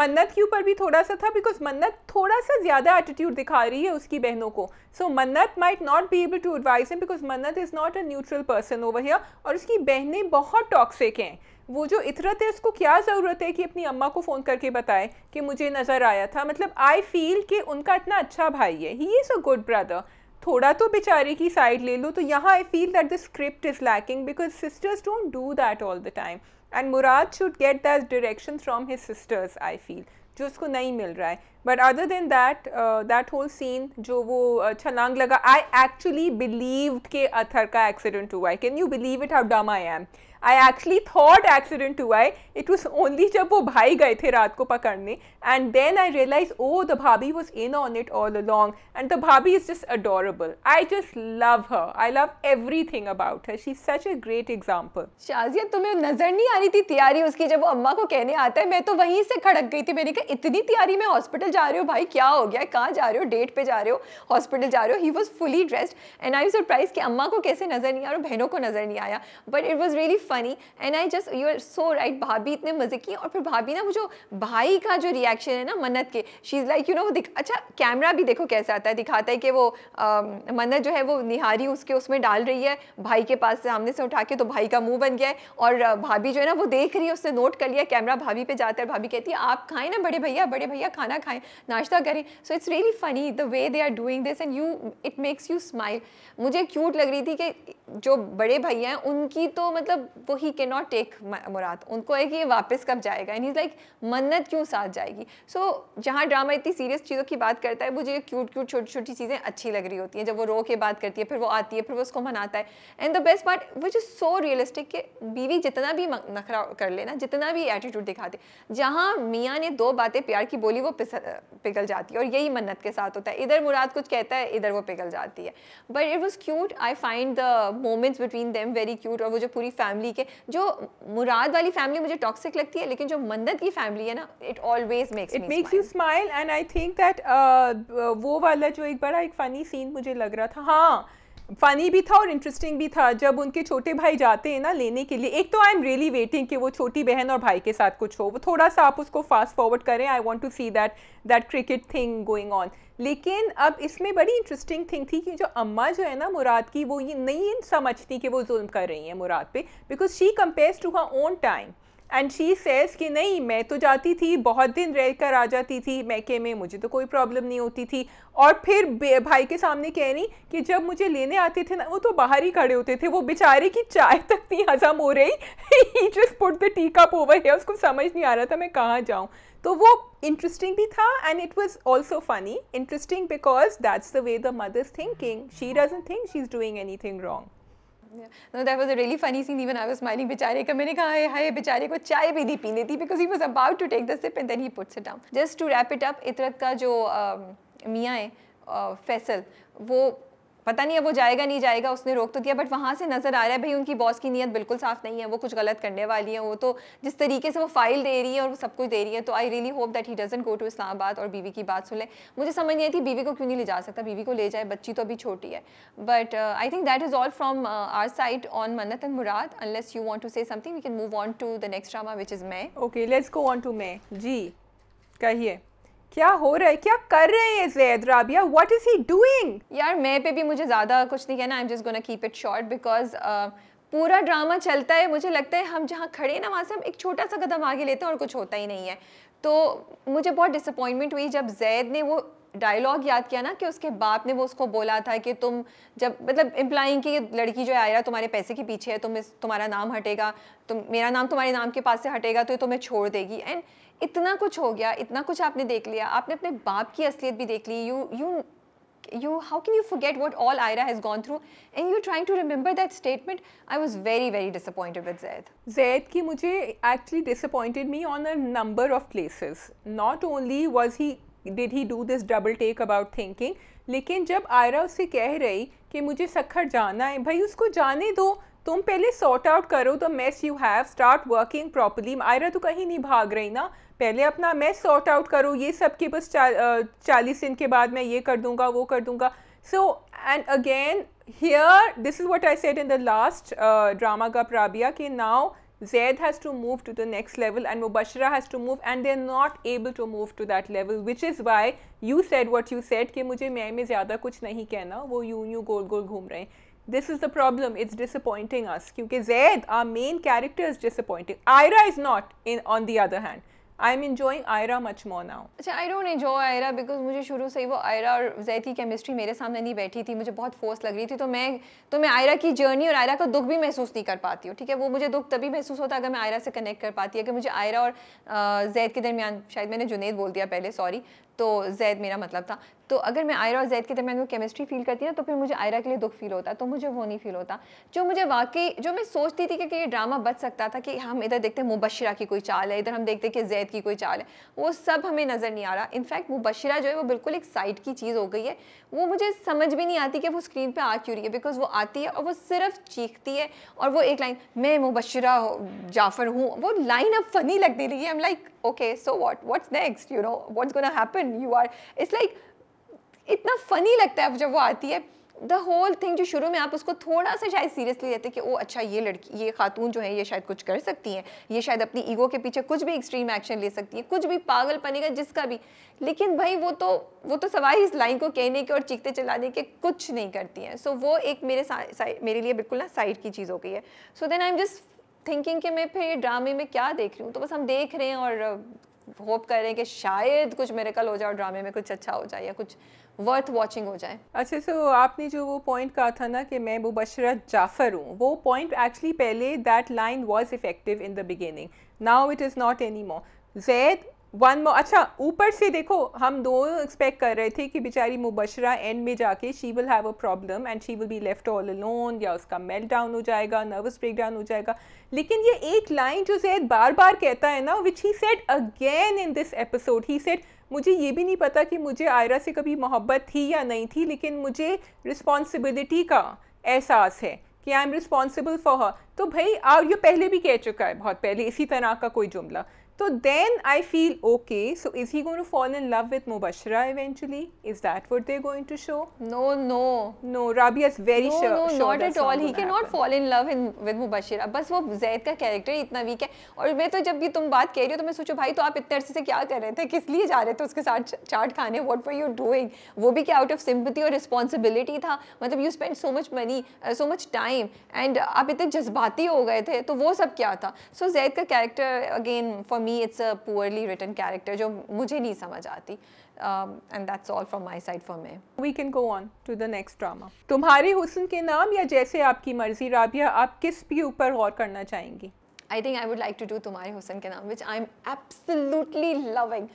मन्नत के ऊपर भी थोड़ा सा था, बिकॉज मन्नत थोड़ा सा ज़्यादा एटीट्यूड दिखा रही है उसकी बहनों को। So Mannat might not be able to advise him, because Mannat is not a neutral person over here, और उसकी बहनें बहुत टॉक्सिक हैं। वो जो इतरत है उसको क्या ज़रूरत है कि अपनी अम्मा को फ़ोन करके बताए कि मुझे नज़र आया था। मतलब आई फील कि उनका इतना अच्छा भाई है, he is a good brother, थोड़ा तो बेचारे की साइड ले लो। तो यहाँ I feel that the script is lacking because sisters don't do that all the time, and Murad should get that direction from his sisters I feel, जो उसको नहीं मिल रहा है। But other than that that whole scene जो वो छलांग लगा, आई एक्चुअली बिलीव्ड के अथर का एक्सीडेंट हुआ है। Can you believe it how dumb I am? I actually thought accident हुआ है, इट वॉज ओनली जब वो भाई गए थे रात को पकड़ने, and then I realize oh the bhabhi was in on it all along, and the bhabhi is just adorable, I just love her, I love everything about her, she is such a great example. Shazia, तुम्हें नजर नहीं आ रही थी तैयारी उसकी जब वो अम्मा को कहने आता है? मैं तो वहीं से खड़क गई थी, मैंने कहा इतनी तैयारी में हॉस्पिटल जा रहे हो भाई, क्या हो गया, कहाँ जा रहे हो, डेट पे जा रहे हो, हॉस्पिटल जा रहे हो? He was fully dressed and I surprise कि अम्मा को कैसे नजर नहीं आया और बहनों को नजर नहीं आया, but it was really funny and I just you are so right. भाभी इतने मजे की, और फिर भाभी ना वो जो भाई का जो रिएक्शन है ना मन्नत के, she is like you know वो दिख, अच्छा कैमरा भी देखो कैसा आता है, दिखाता है कि वो आ, मन्नत जो है वो निहारी उसके उसमें डाल रही है भाई के पास सामने से उठा के, तो भाई का मुंह बन गया है और भाभी जो है ना वो देख रही है, उसने नोट कर लिया, कैमरा भाभी पे जाता है, भाभी कहती है आप खाएँ ना बड़े भैया, बड़े भैया खाना खाएं। खाएँ, नाश्ता करें। So it's really funny the way they are doing this and you it makes you smile. मुझे क्यूट लग रही थी कि जो बड़े भैया हैं उनकी तो मतलब वो he can not take Murad, उनको है कि ये वापस कब जाएगा एंड ही इज़ लाइक मन्नत क्यों साथ जाएगी। सो so, जहाँ ड्रामा इतनी सीरियस चीज़ों की बात करता है, मुझे क्यूट क्यूट छोटी छोटी चीज़ें अच्छी लग रही होती हैं। जब वो रो के बात करती है, फिर वो आती है, फिर वो उसको मनाता है and the best part which is so realistic कि बीवी जितना भी नखरा कर लेना, जितना भी एटीट्यूड दिखाते, जहाँ मियाँ ने दो बातें प्यार की बोली वो पिघल जाती है और यही मन्नत के साथ होता है। इधर मुराद कुछ कहता है, इधर वो पिघल जाती है। But it was cute, I find the moments between them very cute. और वो जो पूरी फैमिली के, जो मुराद वाली फैमिली मुझे टॉक्सिक लगती है, लेकिन जो मन्नत की फैमिली है ना, it always makes it makes you smile. And I think that वो वाला जो एक बड़ा एक फ़नी सीन मुझे लग रहा था, हाँ फ़नी भी था और इंटरेस्टिंग भी था, जब उनके छोटे भाई जाते हैं ना लेने के लिए। एक तो आई एम रियली वेटिंग कि वो छोटी बहन और भाई के साथ कुछ हो, वो थोड़ा सा आप उसको फास्ट फॉरवर्ड करें, I want to see that that cricket thing going on. लेकिन अब इसमें बड़ी इंटरेस्टिंग थिंग थी कि जो अम्मा जो है ना मुराद की, वो ये नहीं समझती कि वो जुल्म कर रही हैं मुराद पे, because she compares to her own time and she says कि नहीं, मैं तो जाती थी, बहुत दिन रह कर आ जाती थी मैके में, मुझे तो कोई प्रॉब्लम नहीं होती थी। और फिर भाई के सामने कह रही कि जब मुझे लेने आते थे ना, वो तो बाहर ही खड़े होते थे, वो बेचारे की चाय तक नहीं हज़म हो रही, he just put the tea cup over है, उसको समझ नहीं आ रहा था मैं कहाँ जाऊँ। तो वो इंटरेस्टिंग भी था and it was also funny. Interesting because that's the way the mother's thinking, she doesn't think she is doing anything wrong. No that was a really funny scene, even I was smiling बेचारे का। मैंने कहा हाय हाय, बेचारे को चाय भी नहीं पीनी थी because he was about to take the sip and then he puts it down. Just to wrap it up, Itrat का जो मियाँ है फैसल, वो पता नहीं है वो जाएगा नहीं जाएगा, उसने रोक तो दिया बट वहाँ से नज़र आ रहा है भाई उनकी बॉस की नीयत बिल्कुल साफ़ नहीं है, वो कुछ गलत करने वाली है। वो तो जिस तरीके से वो फाइल दे रही है और वो सब कुछ दे रही है, तो I really hope that he doesn't go to Islamabad और बीवी की बात सुन ले। मुझे समझ नहीं आई थी बीवी को क्यों नहीं ले जा सकता, बीवी को ले जाए, बच्ची तो अभी छोटी है। But I think that is all from our side on Mannat and Murad, unless you want to say something we can move on to the next drama which is मैं। Okay, let's go on to मैं। जी कहिए क्या हो रहा है, क्या कर रहे हैं Zaid, Rabia, what is he doing? यार मैं पे भी मुझे ज़्यादा कुछ नहीं कहना, I am just gonna keep it short because पूरा ड्रामा चलता है, मुझे लगता है हम जहाँ खड़े हैं ना वहाँ से हम एक छोटा सा कदम आगे लेते हैं और कुछ होता ही नहीं है। तो मुझे बहुत डिसअपॉइंटमेंट हुई जब ज़ैद ने वो डायलॉग याद किया ना कि उसके बाप ने वो उसको बोला था कि तुम जब मतलब इम्प्लाइंग कि लड़की जो है आयरा तुम्हारे पैसे के पीछे है, तुम तुम्हारा नाम हटेगा, तुम मेरा नाम तुम्हारे नाम के पास से हटेगा तो ये तुम्हें छोड़ देगी। एंड इतना कुछ हो गया, इतना कुछ आपने देख लिया, आपने अपने बाप की असलियत भी देख ली। You you you how can you forget what all Ayra has gone through and you trying to remember that statement. I was very very disappointed with Zaid. Zaid की मुझे actually disappointed me on a number of places. Not only was he did he do this double take about thinking, लेकिन जब आयरा उससे कह रही कि मुझे सखर जाना है, भाई उसको जाने दो, तुम पहले सॉर्ट आउट करो the mess you have, start working properly. Ayra तो कहीं नहीं भाग रही ना, पहले अपना मेस सॉर्ट आउट करो, ये सब के बस चालीस दिन के बाद मैं ये कर दूंगा वो कर दूंगा। So and again here this is what I said in the last drama cup Rabia कि now Zaid has to move to the next level and Mubashira has to move and they're not able to move to that level, which is why you said what you said कि मुझे मैं में ज़्यादा कुछ नहीं कहना, वो यूं यूं गोल गोल घूम रहे हैं। This is the problem, it's disappointing us क्योंकि Zaid our main character is disappointing. Aayra is not in on the other hand. I am enjoying Ayra much more now. अच्छा I don't enjoy Ayra because मुझे शुरू से ही वो आयरा और ज़ैद की केमिस्ट्री मेरे सामने नहीं बैठी थी, मुझे बहुत फोर्स लग रही थी। तो मैं तो मैं आयरा की जर्नी और आयरा का दुख भी महसूस नहीं कर पाती हूँ, ठीक है। वो मुझे दुख तभी महसूस होता है अगर मैं आयरा से कनेक्ट कर पाती है। अगर मुझे आयरा और ज़ैद के दरमियान, शायद मैंने जुनैद बोल दिया पहले, सॉरी, तो ज़ैद मेरा मतलब था। तो अगर मैं आयरा और ज़ैद के दरमियान वो केमिस्ट्री फील करती ना, तो फिर मुझे आयरा के लिए दुख फील होता, तो मुझे वो नहीं फील होता। जो मुझे वाकई जो मैं सोचती थी कि ये ड्रामा बच सकता था कि हम इधर देखते हैं मुबशिरा की कोई चाल है, इधर हम देखते हैं कि ज़ैद की कोई चाल है, वो सब हमें नज़र नहीं आ रहा। इनफैक्ट मुबशिरा जो है वो बिल्कुल एक साइड की चीज़ हो गई है। वो मुझे समझ भी नहीं आती कि वो स्क्रीन पर आ क्यों रही है, बिकॉज वो आती है और वो सिर्फ चीखती है और वो एक लाइन मैं मुबशिरा जाफ़र हूँ, वो लाइन अब फ़नी लगने लगी। I am like okay so what, what's next, you know what's gonna happen, you are it's like इतना फ़नी लगता है जब वो आती है। द होल थिंग जो शुरू में आप उसको थोड़ा सा शायद सीरियसली लेते कि ओ अच्छा ये लड़की, ये खातून जो है ये शायद कुछ कर सकती हैं, ये शायद अपनी ईगो के पीछे कुछ भी एक्सट्रीम एक्शन ले सकती है, कुछ भी पागल पनेगा जिसका भी। लेकिन भाई वो तो वो तो सवाई इस लाइन को कहने के और चीखते चलाने के कुछ नहीं करती हैं। सो so, वो एक मेरे मेरे लिए बिल्कुल ना साइड की चीज़ हो गई है। So then I am just thinking कि मैं फिर ड्रामे में क्या देख रही हूँ, तो बस हम देख रहे हैं और होप करें कि शायद कुछ मिरेकल हो जाए, ड्रामे में कुछ अच्छा हो जाए या कुछ वर्थ वॉचिंग हो जाए। अच्छा, सो so, आपने जो वो पॉइंट कहा था ना कि मैं मुबशिरा जाफ़र हूँ, वो पॉइंट एक्चुअली पहले that line was effective in the beginning, now it is not any more. Zaid one more. अच्छा, ऊपर से देखो हम दोनों एक्सपेक्ट कर रहे थे कि बेचारी मुबशिरा एंड में जाके she will have a problem and she will be left all alone, या उसका मेल्टडाउन हो जाएगा, नर्वस ब्रेकडाउन हो जाएगा। लेकिन ये एक लाइन जो जैद बार बार कहता है ना, which he said again in this episode, he said मुझे ये भी नहीं पता कि मुझे आयरा से कभी मोहब्बत थी या नहीं थी, लेकिन मुझे रिस्पॉन्सिबिलिटी का एहसास है कि I am responsible for her. तो भाई और ये पहले भी कह चुका है, बहुत पहले इसी तरह का कोई जुमला। तो then I feel okay, so is he going to fall in love with Mubashira eventually, is that what they are going to show? No no no, Rabia is very sure, no not at all, he can not fall in love in with Mubashira. बस वो जैद का कैरेक्टर इतना वीक है। और मैं तो जब भी तुम बात कह रही हो तो मैं सोचो भाई तो आप इतने अरसे से क्या कर रहे थे, किस लिए जा रहे थे उसके साथ चाट खाने, व्हाट वर यू डूइंग? वो भी क्या आउट ऑफ सिंपैथी और रिस्पॉन्सिबिलिटी था? मतलब you spend so much money, so much time, and आप इतने जज्बाती हो गए थे, तो वो सब क्या था? सो so, जैद का character again for me it's a poorly written character जो मुझे नहीं समझ आती, and that's all from my side for me. We can go on to the next drama, तुम्हारे हुस्न के नाम या जैसे आपकी मर्जी। राबिया, आप किस भी ऊपर गौर करना चाहेंगी? I think I would like to do Tumharay Husn Kay Naam, which I'm absolutely loving,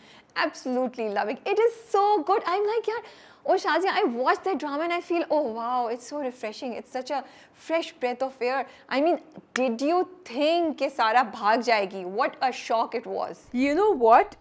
absolutely loving. It is so good. I'm like, yeah, oh Shahzia, I watched that drama and I feel, oh wow, it's so refreshing. It's such a fresh breath of air. I mean, did you think that Sara bhag jayegi? What a shock it was. You know what?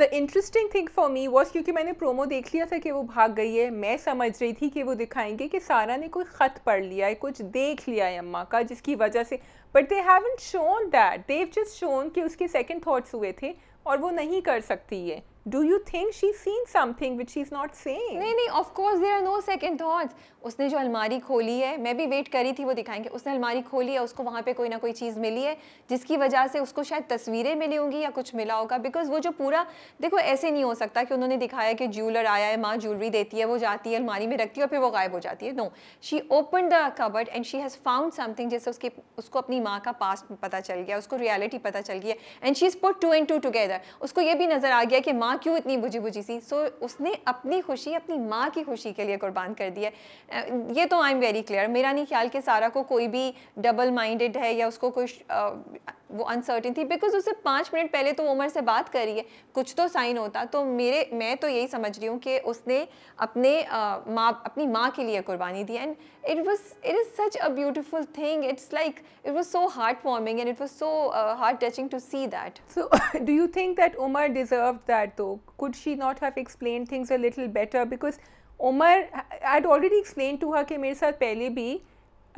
The interesting thing for me was, क्योंकि मैंने प्रोमो देख लिया था कि वो भाग गई है, मैं समझ रही थी कि वो दिखाएंगे कि सारा ने कोई ख़त पढ़ लिया है, कुछ देख लिया है अम्मा का, जिसकी वजह से, but they haven't shown that, Dev just shown कि उसके सेकंड थॉट्स हुए थे और वो नहीं कर सकती है। Do you think she's seen something which she's not saying? नहीं नहीं, of course there are no second thoughts. उसने जो अलमारी खोली है, मैं भी वेट करी थी वो दिखाएंगे, उसने अलमारी खोली है, उसको वहाँ पे कोई ना कोई चीज़ मिली है जिसकी वजह से उसको शायद तस्वीरें मिली होंगी या कुछ मिला होगा, बिकॉज वो जो पूरा देखो ऐसे नहीं हो सकता कि उन्होंने दिखाया कि ज्वेलर आया है, माँ ज्वेलरी देती है, वो जाती है अलमारी में रखती है और फिर वो गायब हो जाती है। No, she open the cupboard and she has found something, जैसे उसकी उसको अपनी माँ का पास्ट पता चल गया, उसको रियलिटी पता चल गई है, and she is put two and two together. उसको ये भी नज़र आ गया कि माँ क्यों इतनी बुझी बुझी सी, सो so, उसने अपनी खुशी अपनी माँ की खुशी के लिए कुर्बान कर दिया। uh, ये तो आई एम वेरी क्लियर, मेरा नहीं ख्याल कि सारा को कोई भी डबल माइंडेड है या उसको कोई uh, वो अनसर्टेन थी, बिकॉज उससे पाँच मिनट पहले तो उमर से बात करी है, कुछ तो साइन होता। तो मेरे मैं तो यही समझ रही हूँ कि उसने अपने uh, माँ अपनी माँ के लिए कुर्बानी दी, and it was it is such a beautiful thing, it's like it was so heart warming and it was so heart touching to see that. So do you think that Umar deserve that? So could she not have explained things a little better? Because Umar had already explained to her कि मेरे साथ पहले भी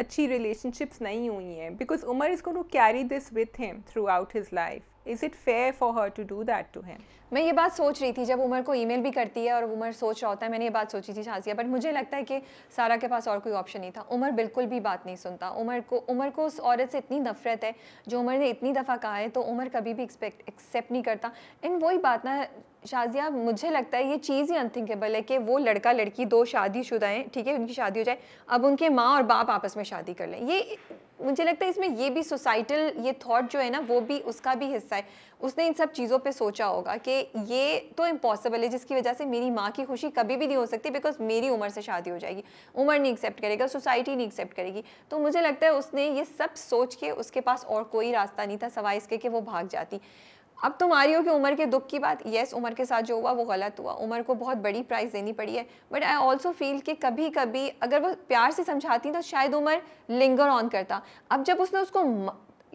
अच्छी relationships नहीं हुई हैं, because Umar is going to carry this with him throughout his life. Is it fair for her to do that to him? मैं ये बात सोच रही थी जब उमर को ईमेल भी करती है और उमर सोच रहा होता है, मैंने ये बात सोची थी शाजिया, बट मुझे लगता है कि सारा के पास और कोई ऑप्शन नहीं था। उमर बिल्कुल भी बात नहीं सुनता, उमर को उमर को उस औरत से इतनी नफरत है जो उमर ने इतनी दफ़ा कहा है, तो उमर कभी भी एक्सपेक्ट एक्सेप्ट नहीं करता। एंड वही बात ना शाजिया, मुझे लगता है ये चीज़ ही अनथिंकेबल है कि वो लड़का लड़की दो शादीशुदा हैं, ठीक है, उनकी शादी हो जाए, अब उनके माँ और बाप आपस में शादी कर लें। ये मुझे लगता है इसमें ये भी सोसाइटल ये थॉट जो है ना वो भी उसका भी हिस्सा है। उसने इन सब चीज़ों पे सोचा होगा कि ये तो इम्पॉसिबल है, जिसकी वजह से मेरी माँ की खुशी कभी भी नहीं हो सकती, बिकॉज मेरी उम्र से शादी हो जाएगी, उम्र नहीं एक्सेप्ट करेगा, सोसाइटी नहीं एक्सेप्ट करेगी। तो मुझे लगता है उसने ये सब सोच के उसके पास और कोई रास्ता नहीं था सवाए इसके कि वो भाग जाती। अब तुम आ रही हो कि उमर के दुख की बात, येस उमर के साथ जो हुआ वो गलत हुआ, उमर को बहुत बड़ी प्राइस देनी पड़ी है, बट आई ऑल्सो फील कि कभी कभी अगर वो प्यार से समझाती तो शायद उमर लिंगर ऑन करता। अब जब उसने उसको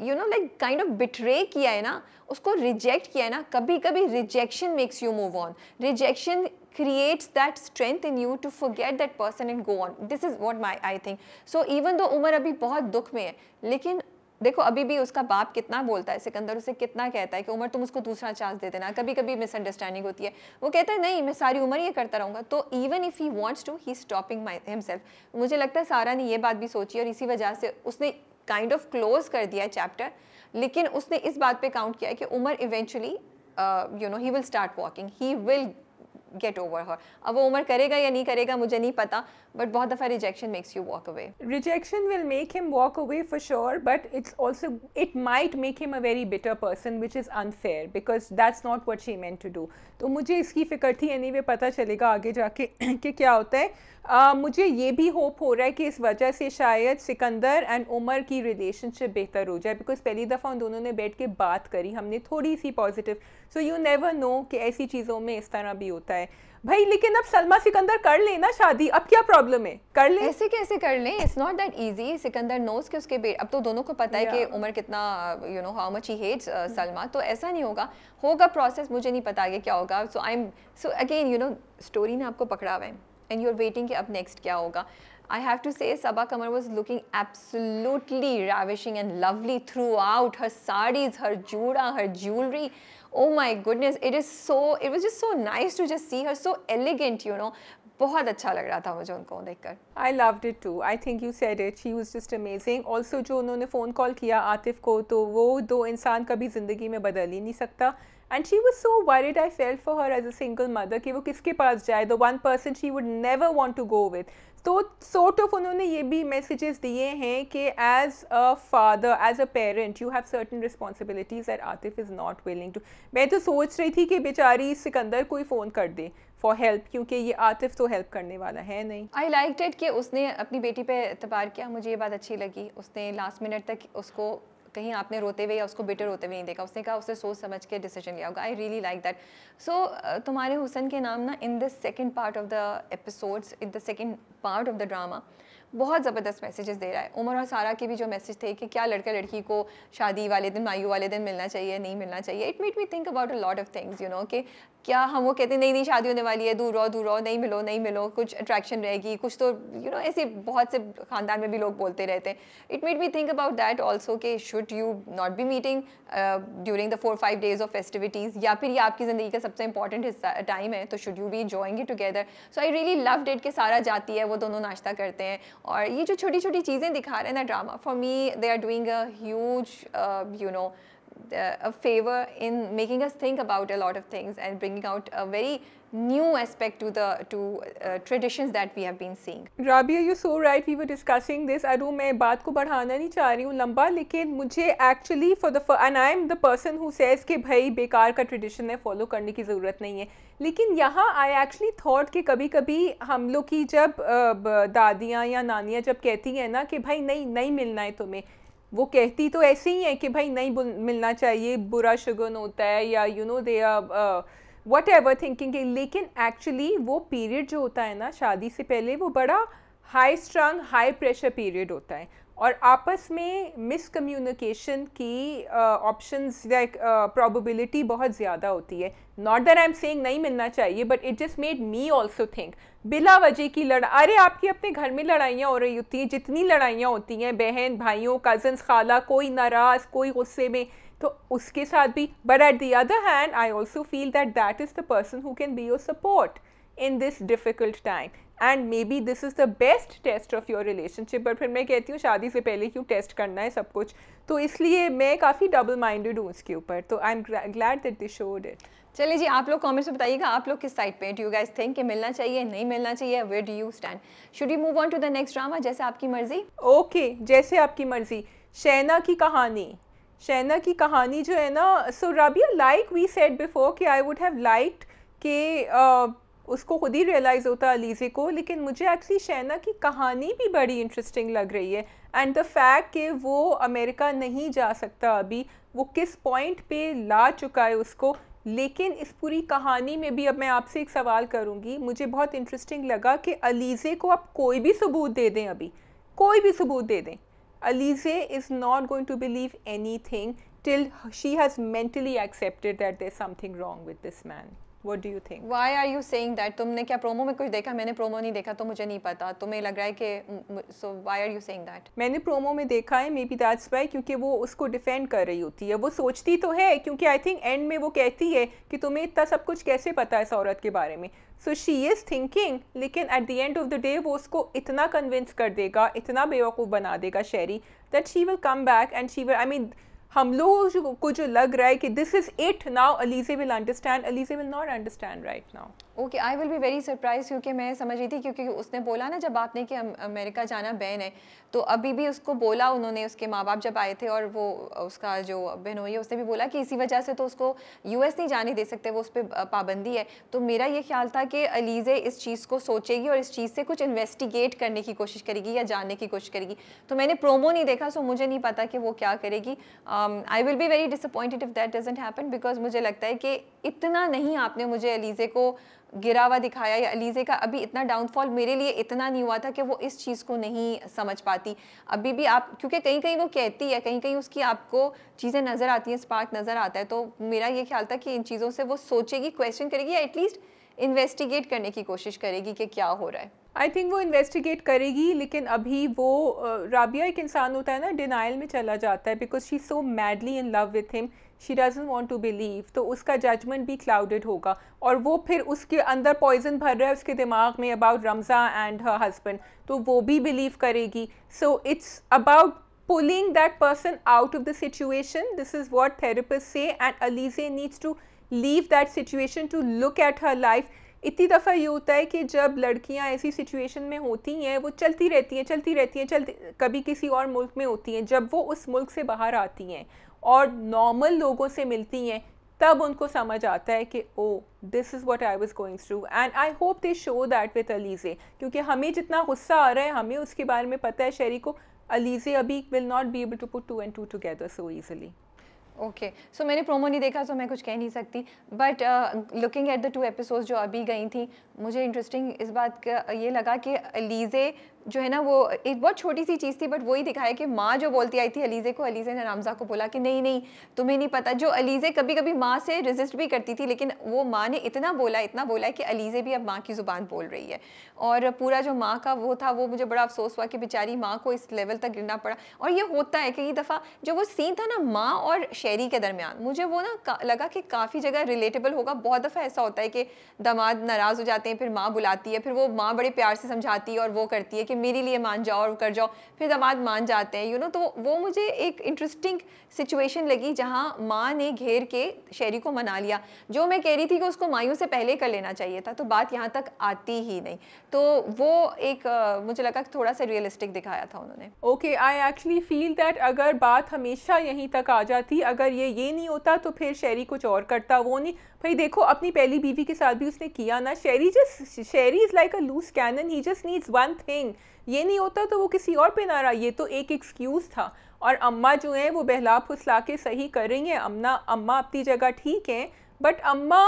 you know like kind of betray किया है ना, उसको रिजेक्ट किया है ना, कभी कभी rejection makes you move on, rejection creates that strength in you to forget that person and go on. This is what my I think. So even though Umar अभी बहुत दुख में है, लेकिन देखो अभी भी उसका बाप कितना बोलता है, सिकंदर उसे कितना कहता है कि उमर तुम उसको दूसरा चांस दे देना, कभी कभी मिसअंडरस्टैंडिंग होती है, वो कहता है नहीं मैं सारी उम्र ये करता रहूँगा। तो even if he wants to he is stopping my himself. मुझे लगता है सारा ने ये बात भी सोची और इसी वजह से उसने काइंड ऑफ क्लोज कर दिया है चैप्टर, लेकिन उसने इस बात पर काउंट किया है कि Umar eventually you know he will start walking, he will get over her. अब वो उमर करेगा या नहीं करेगा मुझे नहीं पता, बट बहुत दफ़ा rejection makes you walk away. Rejection will make him walk away for sure, but it's also it might make him a very bitter person which is unfair because that's not what she meant to do. तो मुझे इसकी फ़िक्र थी, एनी वे पता चलेगा आगे जाके कि क्या होता है। uh, मुझे ये भी होप हो रहा है कि इस वजह से शायद सिकंदर एंड उमर की रिलेशनशिप बेहतर हो जाए बिकॉज पहली दफ़ा उन दोनों ने बैठ के बात करी, हमने थोड़ी सी positive, so you never know कि ऐसी चीज़ों में इस तरह भी होता है भाई। लेकिन अब सलमा सिकंदर कर ले ना शादी, अब क्या प्रॉब्लम है, कर ले। ऐसे कैसे कर ले, it's not that easy. Sikandar knows कि उसके बेटे, अब तो दोनों को पता yeah. है कि उमर कितना you know how much he hates Salma, तो ऐसा नहीं होगा। होगा प्रोसेस, मुझे नहीं पता आगे क्या होगा। So I am so again you know story ने आपको पकड़ा हुआ है एंड यू आर वेटिंग कि अब नेक्स्ट क्या होगा। I have to say Sabah Kamar was looking absolutely ravishing and lovely throughout, her sarees, her jura, her jewelry. Oh my goodness, it is so, it was just so nice to just see her so elegant, you know. बहुत अच्छा लग रहा था मुझे उनको देखकर। I loved it too. I think you said it. She was just amazing. Also जो उन्होंने फ़ोन कॉल किया आतिफ को, तो वो दो इंसान कभी ज़िंदगी में बदल ही नहीं सकता। And she was so worried, I felt for her as a single mother कि वो किसके पास जाए, the one person she would never want to go with. तो sort of उन्होंने ये भी messages दिए हैं कि as a father, as a parent, you have certain responsibilities that Atif is not willing to. मैं तो सोच रही थी कि बेचारी सिकंदर कोई फ़ोन कर दे फॉर हेल्प, क्योंकि ये आतिफ तो हेल्प करने वाला है नहीं। आई लाइक डेट कि उसने अपनी बेटी पे एतबार किया, मुझे ये बात अच्छी लगी। उसने लास्ट मिनट तक उसको कहीं आपने रोते हुए या उसको बेटे रोते हुए नहीं देखा, उसने कहा उसने सोच समझ के डिसीजन लिया होगा। I really like that. So तुम्हारे हुसन के नाम ना in the second part of the episodes, in the second part of the drama बहुत ज़बरदस्त मैसेजेस दे रहा है। उमर और सारा के भी जो मैसेज थे कि क्या लड़का लड़की को शादी वाले दिन, मायू वाले दिन मिलना चाहिए, नहीं मिलना चाहिए। It made me think about a lot of things, you know, कि क्या हम वो कहते हैं नहीं नहीं शादी होने वाली है, दूर रहो दूर रहो, नहीं मिलो नहीं मिलो, कुछ अट्रैक्शन रहेगी, कुछ तो यू नो ऐसे बहुत से ख़ानदान में भी लोग बोलते रहते हैं। It made me think about that also कि should you not be meeting during the four five days of festivities, या फिर ये आपकी ज़िंदगी का सबसे इंपॉर्टेंट हिस्सा टाइम है, तो should you be enjoying it together. So I really loved it कि सारा जाती है, वो दोनों नाश्ता करते हैं, और ये जो छोटी छोटी चीज़ें दिखा रहे हैं ना drama, for me they are doing a huge you know a favor in making us think about a lot of things and bringing out a very new aspect to the to uh, traditions that we have been seeing. Rabia, you're so right. We were discussing this. I don't, मैं बात को बढ़ाना नहीं चाह रही हूँ लंबा, लेकिन मुझे actually for the and I'm the person who says कि भाई बेकार का tradition है, follow करने की ज़रूरत नहीं है। लेकिन यहाँ I actually thought कि कभी कभी हम लोग की जब दादियाँ या नानियाँ जब कहती हैं ना कि भाई नहीं नहीं मिलना है तुम्हें, वो कहती तो ऐसे ही है कि भाई नहीं मिलना चाहिए, बुरा शगुन होता है, या you know they are whatever thinking. लेकिन एक्चुअली वो पीरियड जो होता है ना शादी से पहले, वो बड़ा high strong high pressure period होता है, और आपस में मिसकम्युनिकेशन की ऑप्शंस लाइक प्रोबेबिलिटी बहुत ज़्यादा होती है। Not that I am saying नहीं मिलना चाहिए, but it just made me also think बिला वजह की लड़ा, अरे आपकी अपने घर में लड़ाइयाँ हो रही होती हैं, जितनी लड़ाइयाँ होती हैं बहन भाइयों कज़न्स खाला, कोई नाराज़ कोई गुस्से में, तो उसके साथ भी। But at the other hand I also feel that that is the person who can be your support in this difficult time, and maybe this is the best test of your relationship. But फिर मैं कहती हूँ शादी से पहले क्यों टेस्ट करना है सब कुछ, तो इसलिए मैं काफ़ी डबल माइंडेड हूँ इसके ऊपर। तो I am glad that they showed it. चलिए जी, आप लोग कमेंट्स में बताइएगा आप लोग किस साइड पे, डू यू गाइस थिंक कि मिलना चाहिए नहीं मिलना चाहिए, where do you stand, should you move on to the next drama जैसे आपकी मर्जी। ओके okay, जैसे आपकी मर्जी। शहना की कहानी, शहना की कहानी जो है ना, so Rabia like we said before कि आई वुड हैव लाइक्ड कि उसको खुद ही रियलाइज़ होता अलीज़े को, लेकिन मुझे एक्चुअली शहना की कहानी भी बड़ी इंटरेस्टिंग लग रही है। एंड द फैक्ट कि वो अमेरिका नहीं जा सकता अभी, वो किस पॉइंट पे ला चुका है उसको, लेकिन इस पूरी कहानी में भी अब मैं आपसे एक सवाल करूँगी, मुझे बहुत इंटरेस्टिंग लगा कि अलीज़े को आप कोई भी सबूत दे दें, अभी कोई भी सबूत दे दें, Alizeh is not going to believe anything till she has mentally accepted that there is something wrong with this man. What do you think? Why are you saying that? तुमने क्या प्रोमो में कुछ देखा? मैंने प्रोमो नहीं देखा तो मुझे नहीं पता, तुम्हें लग रहा है कि so why are you saying that? मैंने प्रोमो में देखा है, मे बी दैट्स वाई, क्योंकि वो उसको डिफेंड कर रही होती है, वो सोचती तो है, क्योंकि आई थिंक एंड में वो कहती है कि तुम्हें इतना सब कुछ कैसे पता है इस औरत के बारे में, सो शी इज़ थिंकिंग। लेकिन at the end of the day वो उसको इतना कन्विंस कर देगा, इतना बेवकूफ़ बना देगा शेरी, that she will come back and she will, I mean हम लोगों को जो लग रहा है कि this is it now, Alizeh will understand, Alizeh will not understand right now. Okay, I will be very surprise, क्योंकि मैं समझ रही थी, क्योंकि उसने बोला ना जब आपने कि अमेरिका जाना बैन है, तो अभी भी उसको बोला उन्होंने, उसके माँ बाप जब आए थे, और वो उसका जो बहनोई है उसने भी बोला कि इसी वजह से तो उसको यूएस नहीं जाने दे सकते, वो उस पर पाबंदी है। तो मेरा ये ख्याल था कि अलीज़े इस चीज़ को सोचेगी और इस चीज़ से कुछ इन्वेस्टिगेट करने की कोशिश करेगी या जानने की कोशिश करेगी। तो मैंने प्रोमो नहीं देखा, सो मुझे नहीं पता कि वो क्या करेगी। I will be very disappointed if that doesn't happen, because मुझे लगता है कि इतना नहीं आपने मुझे अलीज़े को गिरा हुआ दिखाया, या अलीज़े का अभी इतना डाउनफॉल मेरे लिए इतना नहीं हुआ था कि वो इस चीज़ को नहीं समझ पाती। अभी भी आप, क्योंकि कहीं कहीं वो कहती है, कहीं कहीं उसकी आपको चीज़ें नज़र आती हैं, स्पार्क नज़र आता है। तो मेरा ये ख्याल था कि इन चीज़ों से वो सोचेगी, क्वेश्चन करेगी, या एटलीस्ट इन्वेस्टिगेट करने की कोशिश करेगी कि क्या हो रहा है। आई थिंक वो इन्वेस्टिगेट करेगी, लेकिन अभी वो राबिया एक इंसान होता है ना, डिनाइल में चला जाता है, because she so madly in love with him, she doesn't want to believe. तो उसका जजमेंट भी क्लाउडेड होगा, और वो फिर उसके अंदर पॉइजन भर रहा है उसके दिमाग में about Ramza and her husband, तो वो भी बिलीव करेगी। So it's about pulling that person out of the situation, this is what therapist say, and Alizeh needs to leave that situation to look at her life. इतनी दफ़ा ये होता है कि जब लड़कियां ऐसी सिचुएशन में होती हैं, वो चलती रहती हैं चलती रहती हैं चलती कभी किसी और मुल्क में होती हैं, जब वो उस मुल्क से बाहर आती हैं और नॉर्मल लोगों से मिलती हैं, तब उनको समझ आता है कि oh, this is what I was going through. And I hope they show that with Alizeh, क्योंकि हमें जितना गुस्सा आ रहा है, हमें उसके बारे में पता है शेरी को, अलीज़े अभी will not be able to put two and two together so easily. Okay, so मैंने प्रोमो नहीं देखा, सो मैं कुछ कह नहीं सकती, but looking at the two episodes जो अभी गई थी, मुझे इंटरेस्टिंग इस बात का ये लगा कि अलीज़े जो है ना, वो एक बहुत छोटी सी चीज़ थी, बट वही दिखाया कि माँ जो बोलती आई थी अलीज़े को, अलीज़े ने रामज़ा को बोला कि नहीं नहीं तुम्हें नहीं पता, जो अलीज़े कभी कभी माँ से रेजिस्ट भी करती थी, लेकिन वो माँ ने इतना बोला इतना बोला कि अलीज़े भी अब माँ की ज़ुबान बोल रही है, और पूरा जो माँ का वो था, वो मुझे बड़ा अफसोस हुआ कि बेचारी माँ को इस लेवल तक गिरना पड़ा। और ये होता है कई दफ़ा, जो वो सीन था ना माँ और शेरी के दरमियान, मुझे वो ना लगा कि काफ़ी जगह रिलेटेबल होगा। बहुत दफ़ा ऐसा होता है कि दामाद नाराज़ हो जाते हैं, फिर माँ बुलाती है, फिर वो माँ बड़े प्यार से समझाती है और वो करती है कि मेरे लिए मान जाओ और कर जाओ, फिर दामाद मान जाते हैं, यू नो। तो वो मुझे एक इंटरेस्टिंग सिचुएशन लगी जहाँ माँ ने घेर के शेरी को मना लिया, जो मैं कह रही थी कि उसको मायूं से पहले कर लेना चाहिए था, तो बात यहाँ तक आती ही नहीं। तो वो एक uh, मुझे लगा थोड़ा सा रियलिस्टिक दिखाया था उन्होंने। Okay, I actually feel that अगर बात हमेशा यहीं तक आ जाती, अगर ये ये नहीं होता तो फिर शेरी कुछ और करता, वो नहीं। भाई देखो, अपनी पहली बीवी के साथ भी उसने किया ना, Sheri just Sheri is like a loose cannon, he just needs one thing. ये नहीं होता तो वो किसी और पे ना रहा, ये तो एक एक्सक्यूज़ था। और अम्मा जो हैं वो बहला फुसला के सही कर रही हैं, अम्मा अम्मा अपनी जगह ठीक हैं, बट अम्मा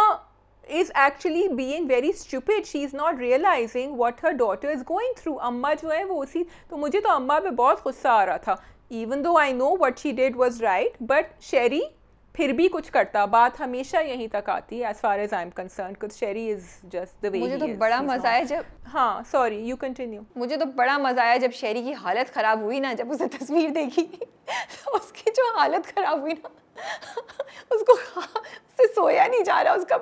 is actually being very stupid, she is not realising what her daughter is going through. अम्मा जो है वो उसी, तो मुझे तो अम्मा पे बहुत गुस्सा आ रहा था, even though I know what she did was right, but शेरी फिर भी कुछ करता। बात हमेशा यहीं तक आती है as far as I am concern, कुछ Sheri is just the way. मुझे तो बड़ा मज़ा आया जब, हाँ सॉरी यू कंटिन्यू, मुझे तो बड़ा मज़ा आया जब शेरी की हालत ख़राब हुई ना, जब उसने तस्वीर देखी तो उसकी जो हालत ख़राब हुई ना उसको उससे सोया नहीं जा रहा, उसका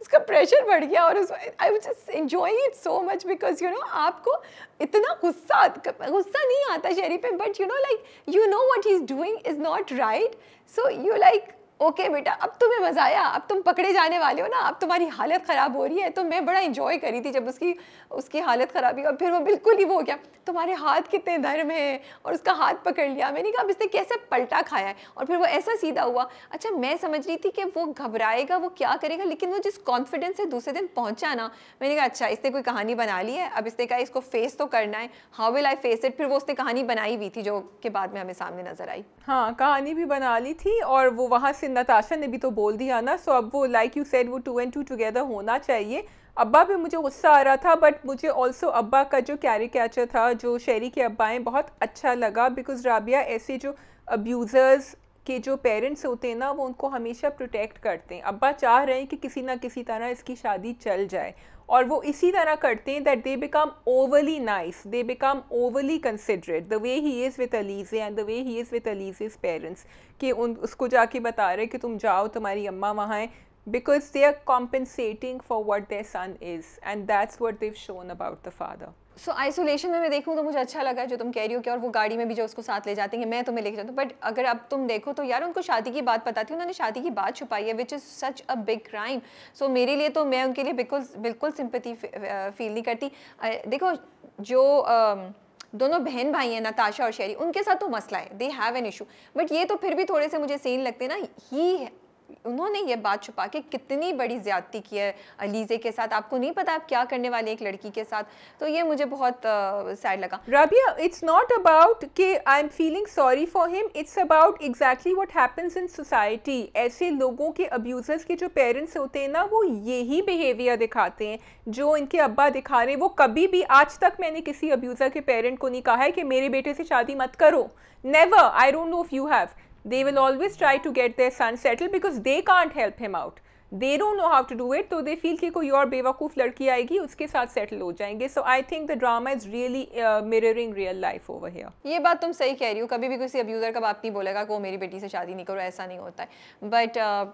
उसका प्रेशर बढ़ गया, और I was just enjoying it so much, because you know आपको इतना गुस्सा गुस्सा नहीं आता शेरी पे, but you know like you know what he is doing is not right, so you like okay okay, बेटा अब तुम्हें मज़ा आया, अब तुम पकड़े जाने वाले हो ना, अब तुम्हारी हालत ख़राब हो रही है। तो मैं बड़ा इन्जॉय करी थी जब उसकी उसकी हालत ख़राब हुई, और फिर वो बिल्कुल ही वो हो गया, तुम्हारे हाथ कितने नरम हैं, और उसका हाथ पकड़ लिया। मैंने कहा अब इसने कैसे पलटा खाया है, और फिर वो ऐसा सीधा हुआ। अच्छा, मैं समझ रही थी कि वो घबराएगा, वो क्या करेगा, लेकिन वो जिस कॉन्फिडेंस से दूसरे दिन पहुँचा ना, मैंने कहा अच्छा इसने कोई कहानी बना ली है, अब इसने कहा इसको फेस तो करना है, how will I face it. फिर वो उसने कहानी बनाई हुई थी जो के बाद में हमें सामने नजर आई। हाँ, कहानी भी बना ली थी, और वो वहाँ नताशा ने भी तो बोल दिया ना, सो अब वो लाइक यू सेड वो टू एंड टू टुगेदर होना चाहिए। अब्बा पे मुझे गुस्सा आ रहा था, बट मुझे ऑल्सो अब्बा का जो कैरिकेचर था, जो शेरी के अब्बा हैं, बहुत अच्छा लगा, बिकॉज राबिया ऐसे जो अब्यूज़र्स के जो पेरेंट्स होते हैं ना, वो उनको हमेशा प्रोटेक्ट करते हैं। अब्बा चाह रहे हैं कि किसी ना किसी तरह इसकी शादी चल जाए, और वो इसी तरह करते हैं that they become overly nice, they become overly considerate, the way he is with Alizeh and the way he is with Alizeh's parents, कि उन उसको जाके बता रहे कि तुम जाओ, तुम्हारी अम्मा वहाँ हैं, because they are compensating for what their son is, and that's what they've shown about the father. So so, isolation में मैं देखूँ तो मुझे अच्छा लगा जो तुम कह रही हो कि और वो गाड़ी में भी जो उसको साथ ले जाते हैं, मैं तुम्हें लेके जाता हूँ, बट अगर अब तुम देखो तो यार उनको शादी की बात पता थी, उन्होंने शादी की बात छुपाई है, which is such a big crime. So मेरे लिए तो मैं उनके लिए बिल्कुल बिल्कुल सिंपैथी फील नहीं करती. देखो जो uh, दोनों बहन भाई हैं नताशा और शेरी, उनके साथ तो मसला है, they have an issue, but ये तो फिर भी थोड़े से मुझे सीन लगते ना, ही उन्होंने ये बात छुपा के कितनी बड़ी ज्यादती की है अलीज़े के साथ. आपको नहीं पता आप क्या करने वाले एक लड़की के साथ, तो ये मुझे बहुत सैड लगा. राबिया, इट्स नॉट अबाउट कि I am feeling sorry for him, it's about exactly what happens in society. ऐसे लोगों के अब्यूजर्स के जो पेरेंट्स होते हैं ना, वो यही बिहेवियर दिखाते हैं जो इनके अब्बा दिखा रहे हैं. वो कभी भी, आज तक मैंने किसी अब्यूज़र के पेरेंट को नहीं कहा है कि मेरे बेटे से शादी मत करो. Never. I don't know if you have. They will always try to get their son settled because they can't help him out. They don't know how to do it, so they feel कि कोई और बेवकूफ़ लड़की आएगी, उसके साथ सेटल हो जाएंगे. So I think the drama is really uh, mirroring real life over here. ये बात तुम सही कह रही हो, कभी भी किसी अब्यूज़र का बाप नहीं बोलेगा कि वो मेरी बेटी से शादी नहीं करो, ऐसा नहीं होता है. But uh,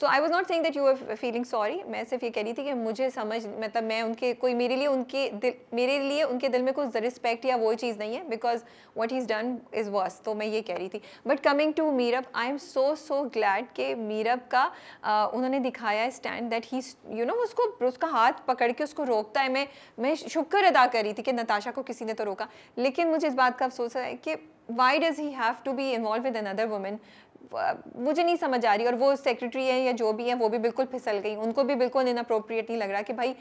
so I was not saying that you were feeling sorry. मैं सिर्फ ये कह रही थी कि मुझे समझ, मतलब मैं उनके कोई, मेरे लिए उनके दिल, मेरे लिए उनके दिल में कोई रिस्पेक्ट या वो चीज़ नहीं है, because what is done is worse. तो मैं ये कह रही थी. But coming to Meerab, I am so so glad कि मीरब का uh, उन्होंने दिखाया है stand that he, you know, उसको उसका हाथ पकड़ के उसको रोकता है. मैं मैं शुक्र अदा कर रही थी कि नताशा को किसी ने तो रोका, लेकिन मुझे इस बात का अफसोस है कि why does he have to be involve with another women. मुझे नहीं समझ आ रही. और वो सेक्रेटरी है या जो भी है, वो भी बिल्कुल फिसल गई, उनको भी बिल्कुल इनअप्रोप्रिएट नहीं लग रहा कि भाई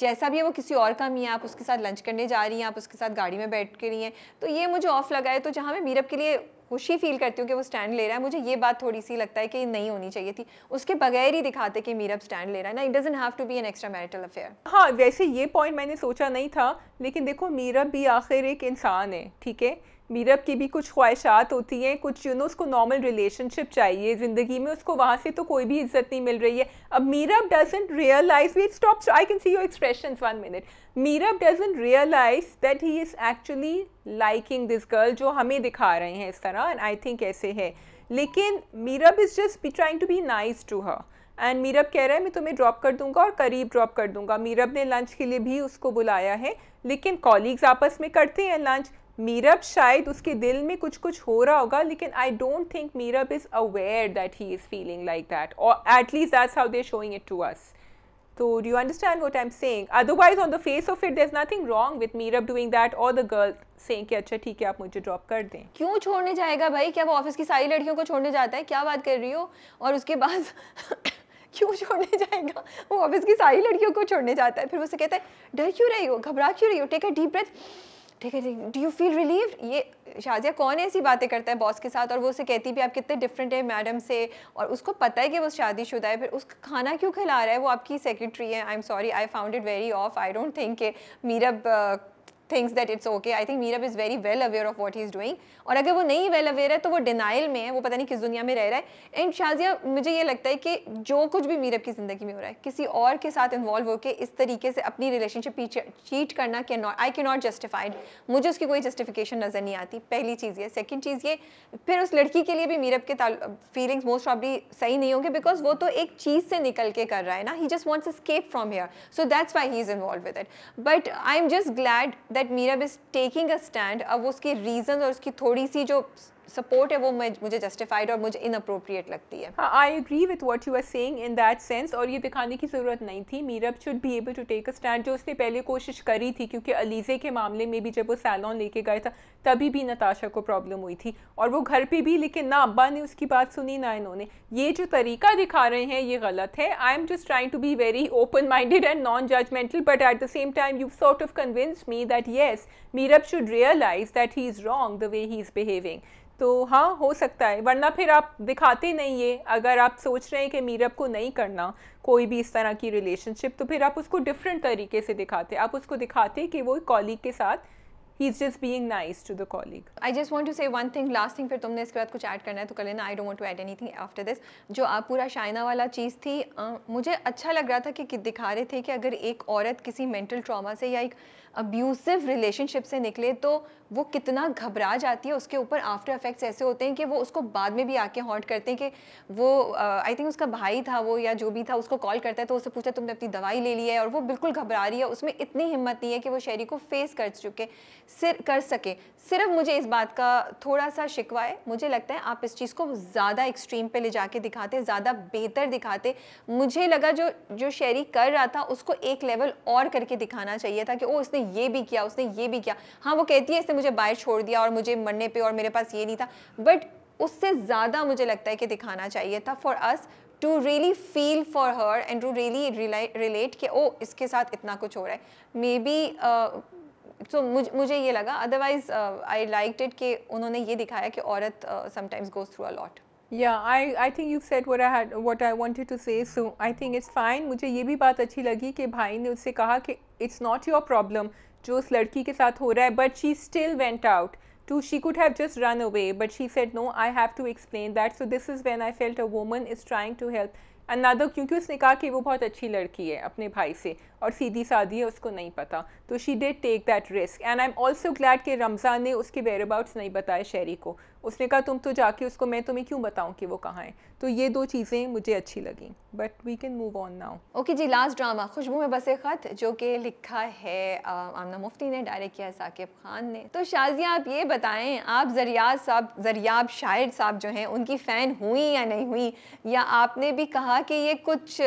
जैसा भी है वो किसी और का ही है, आप उसके साथ लंच करने जा रही हैं, आप उसके साथ गाड़ी में बैठ के रही हैं. तो ये मुझे ऑफ लगा है. तो जहाँ मैं मीरब के लिए खुशी फील करती हूँ कि वो स्टैंड ले रहा है, मुझे ये बात थोड़ी सी लगता है कि नहीं होनी चाहिए थी. उसके बगैर ही दिखाते कि मीरब स्टैंड ले रहा है ना. It doesn't have to be an extra marital affair. हाँ, वैसे ये पॉइंट मैंने सोचा नहीं था, लेकिन देखो मीरब भी आखिर एक इंसान है, ठीक है. मीरब की भी कुछ ख्वाहिशात होती हैं, कुछ यू नो उसको नॉर्मल रिलेशनशिप चाहिए ज़िंदगी में, उसको वहाँ से तो कोई भी इज्जत नहीं मिल रही है. अब Meerab doesn't realise, wait stop, I can see your expression one minute. Meerab doesn't realise that he is actually liking this girl, जो हमें दिखा रहे हैं इस तरह, एंड आई थिंक ऐसे है. लेकिन Meerab is just be trying to be nice to her, and Meerab कह रहा है मैं तुम्हें ड्रॉप कर दूंगा और करीब ड्रॉप कर दूंगा. मीरब ने लंच के लिए भी उसको बुलाया है, लेकिन कॉलीग्स आपस में करते हैं लंच. मीरब शायद उसके दिल में कुछ कुछ हो रहा होगा, लेकिन I don't think Meerab is aware that he is feeling like that, और at least that's how they showing it to us. So do you understand what I'm saying? Otherwise, on the face of it, there's nothing wrong with Mirab doing that or the girl saying कि अच्छा ठीक है आप मुझे drop कर दें. क्यों छोड़ने जाएगा भाई? क्या वो ऑफिस की सारी लड़कियों को छोड़ने जाता है? क्या बात कर रही हो? और उसके बाद क्यों छोड़ने जाएगा? वो ऑफिस की सारी लड़कियों को छोड़ने जाता है. फिर वो से कहता है डर क्यों रही हो, घबरा क्यों रही हो, टेक अ डीप ब्रेथ, ठीक है, डू यू फील रिलीव्ड. ये शाजिया कौन ऐसी बातें करता है बॉस के साथ, और वो उसे कहती भी आप कितने डिफरेंट है मैडम से, और उसको पता है कि वो शादीशुदा है, फिर उसका खाना क्यों खिला रहा है, वो आपकी सेक्रेटरी है. I am sorry, I found it very off. I don't think के Meerab thinks that it's okay. I think Meerab is very well aware of what he is doing, और अगर वो नहीं वेल अवेयर है तो वो डिनाइल में है, वो पता नहीं किस दुनिया में रह रहा है. एंड शाजिया, मुझे ये लगता है कि जो कुछ भी मीरब की ज़िंदगी में हो रहा है, किसी और के साथ इन्वॉल्व होकर इस तरीके से अपनी रिलेशनशिप चीट करना can not, I can not justified. मुझे उसकी कोई जस्टिफिकेशन नज़र नहीं आती, पहली चीज़ ये. सेकेंड चीज़ ये, फिर उस लड़की के लिए भी मीरब के फीलिंग्स मोस्ट प्रॉब्ली सही नहीं होंगे, बिकॉज वो तो एक चीज़ से निकल के कर रहा है ना. He just wants escape from here, so that's why he is involve with it. But I am just glad that Meerab is taking a stand. अब उसकी रीज़न और उसकी थोड़ी सी जो सपोर्ट है वो मुझे जस्टिफाइड और मुझे इनअप्रोप्रिएट लगती है. I agree with what you are saying in that sense, और ये दिखाने की ज़रूरत नहीं थी. Meerab should be able to take a stand, जो उसने पहले कोशिश करी थी, क्योंकि अलीज़े के मामले में भी जब वो सैलॉन लेके गए था तभी भी नताशा को प्रॉब्लम हुई थी, और वो घर पे भी, लेकिन ना अब्बा ने उसकी बात सुनी ना इन्होंने. ये जो तरीका दिखा रहे हैं ये गलत है. I am just trying to be very open minded and non judgemental, but at the same time you sort of convince me that yes, Meerab should realise that he is wrong the way he is behaving. तो हाँ, हो सकता है, वरना फिर आप दिखाते नहीं ये. अगर आप सोच रहे हैं कि मीरब को नहीं करना कोई भी इस तरह की रिलेशनशिप, तो फिर आप उसको डिफरेंट तरीके से दिखाते. आप उसको दिखाते कि वो कॉलीग के साथ he is just being nice to the colleague. I just want to say one thing, last thing, फिर तुमने इसके बाद कुछ ऐड करना है तो कर लेना. I don't want to add anything after this. जो आप पूरा शाइना वाला चीज़ थी, आ, मुझे अच्छा लग रहा था कि, कि दिखा रहे थे कि अगर एक औरत किसी मेंटल ट्रामा से या एक अब्यूसिव रिलेशनशिप से निकले तो वो कितना घबरा जाती है, उसके ऊपर आफ्टर इफेक्ट्स ऐसे होते हैं कि वो उसको बाद में भी आके हॉन्ट करते हैं कि वो आई uh, थिंक उसका भाई था वो या जो भी था उसको कॉल करता है तो उससे पूछता है तुमने अपनी दवाई ले ली है, और वो बिल्कुल घबरा रही है, उसमें इतनी हिम्मत नहीं है कि वो शेरी को फेस कर चुके सिर कर सके। सिर्फ मुझे इस बात का थोड़ा सा शिकवा है, मुझे लगता है आप इस चीज़ को ज़्यादा एक्सट्रीम पे ले जाके दिखाते, ज़्यादा बेहतर दिखाते। मुझे लगा जो जो शेरी कर रहा था उसको एक लेवल और करके दिखाना चाहिए था कि ओ उसने ये भी किया, उसने ये भी किया। हाँ वो कहती है इसने मुझे बाहर छोड़ दिया और मुझे मरने पे और मेरे पास ये नहीं था, बट उससे ज़्यादा मुझे लगता है कि दिखाना चाहिए था for us to really feel for her and to really relate कि ओ इसके साथ इतना कुछ हो रहा है। मे बी सो मुझे मुझे ये लगा, अदरवाइज आई लाइक्ड इट कि उन्होंने ये दिखाया कि औरत sometimes goes through a lot. या I I think you said what I had what I wanted to say, so I think it's fine. मुझे ये भी बात अच्छी लगी कि भाई ने उससे कहा कि इट्स नॉट योर प्रॉब्लम जो उस लड़की के साथ हो रहा है, but she still went out to, she could have just run away but she said no I have to explain that, so this is when I felt a woman is trying to help another, क्योंकि उसने कहा कि वो बहुत अच्छी लड़की है अपने भाई से और सीधी सादी है, उसको नहीं पता, तो she did take that risk. And I am also glad कि रमज़ा ने उसके वेयरअबाउट्स नहीं बताए शेरी को, उसने कहा तुम तो जाके उसको, मैं तुम्हें क्यों बताऊं कि वो कहाँ है। तो ये दो चीज़ें मुझे अच्छी लगीं, but we can move on now. Okay जी, लास्ट ड्रामा खुशबू में बसे ख़त, जो कि लिखा है आमना मुफ्ती ने, डायरेक्ट किया है साकिब खान ने। तो शाजिया आप ये बताएं, आप जरियाब साहब जरियाब शायर साहब जो हैं उनकी फ़ैन हुई या नहीं हुई, या आपने भी कहा कि ये कुछ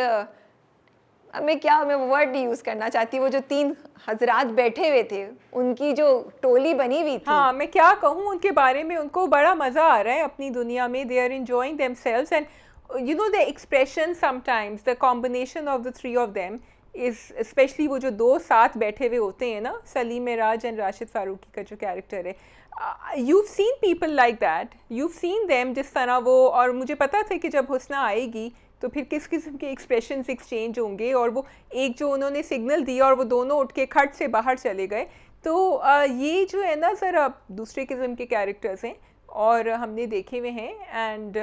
मैं क्या मैं वर्ड यूज़ करना चाहती, वो जो तीन हजरात बैठे हुए थे उनकी जो टोली बनी हुई थी। हाँ मैं क्या कहूँ उनके बारे में, उनको बड़ा मज़ा आ रहा है अपनी दुनिया में, they are enjoying themselves and you know the expression sometimes the combination of the three of them is, especially वो जो दो साथ बैठे हुए होते हैं ना, सलीम मिराज एंड राशिद फारूकी का जो कैरेक्टर है, you have seen people like that, you have seen them जिस तरह वो, और मुझे पता था कि जब हुस्ना आएगी तो फिर किस किस्म के एक्सप्रेशंस एक्सचेंज होंगे, और वो एक जो उन्होंने सिग्नल दिया और वो दोनों उठ के खट से बाहर चले गए, तो ये जो है ना सर अब दूसरे किस्म के कैरेक्टर्स हैं और हमने देखे हुए हैं, and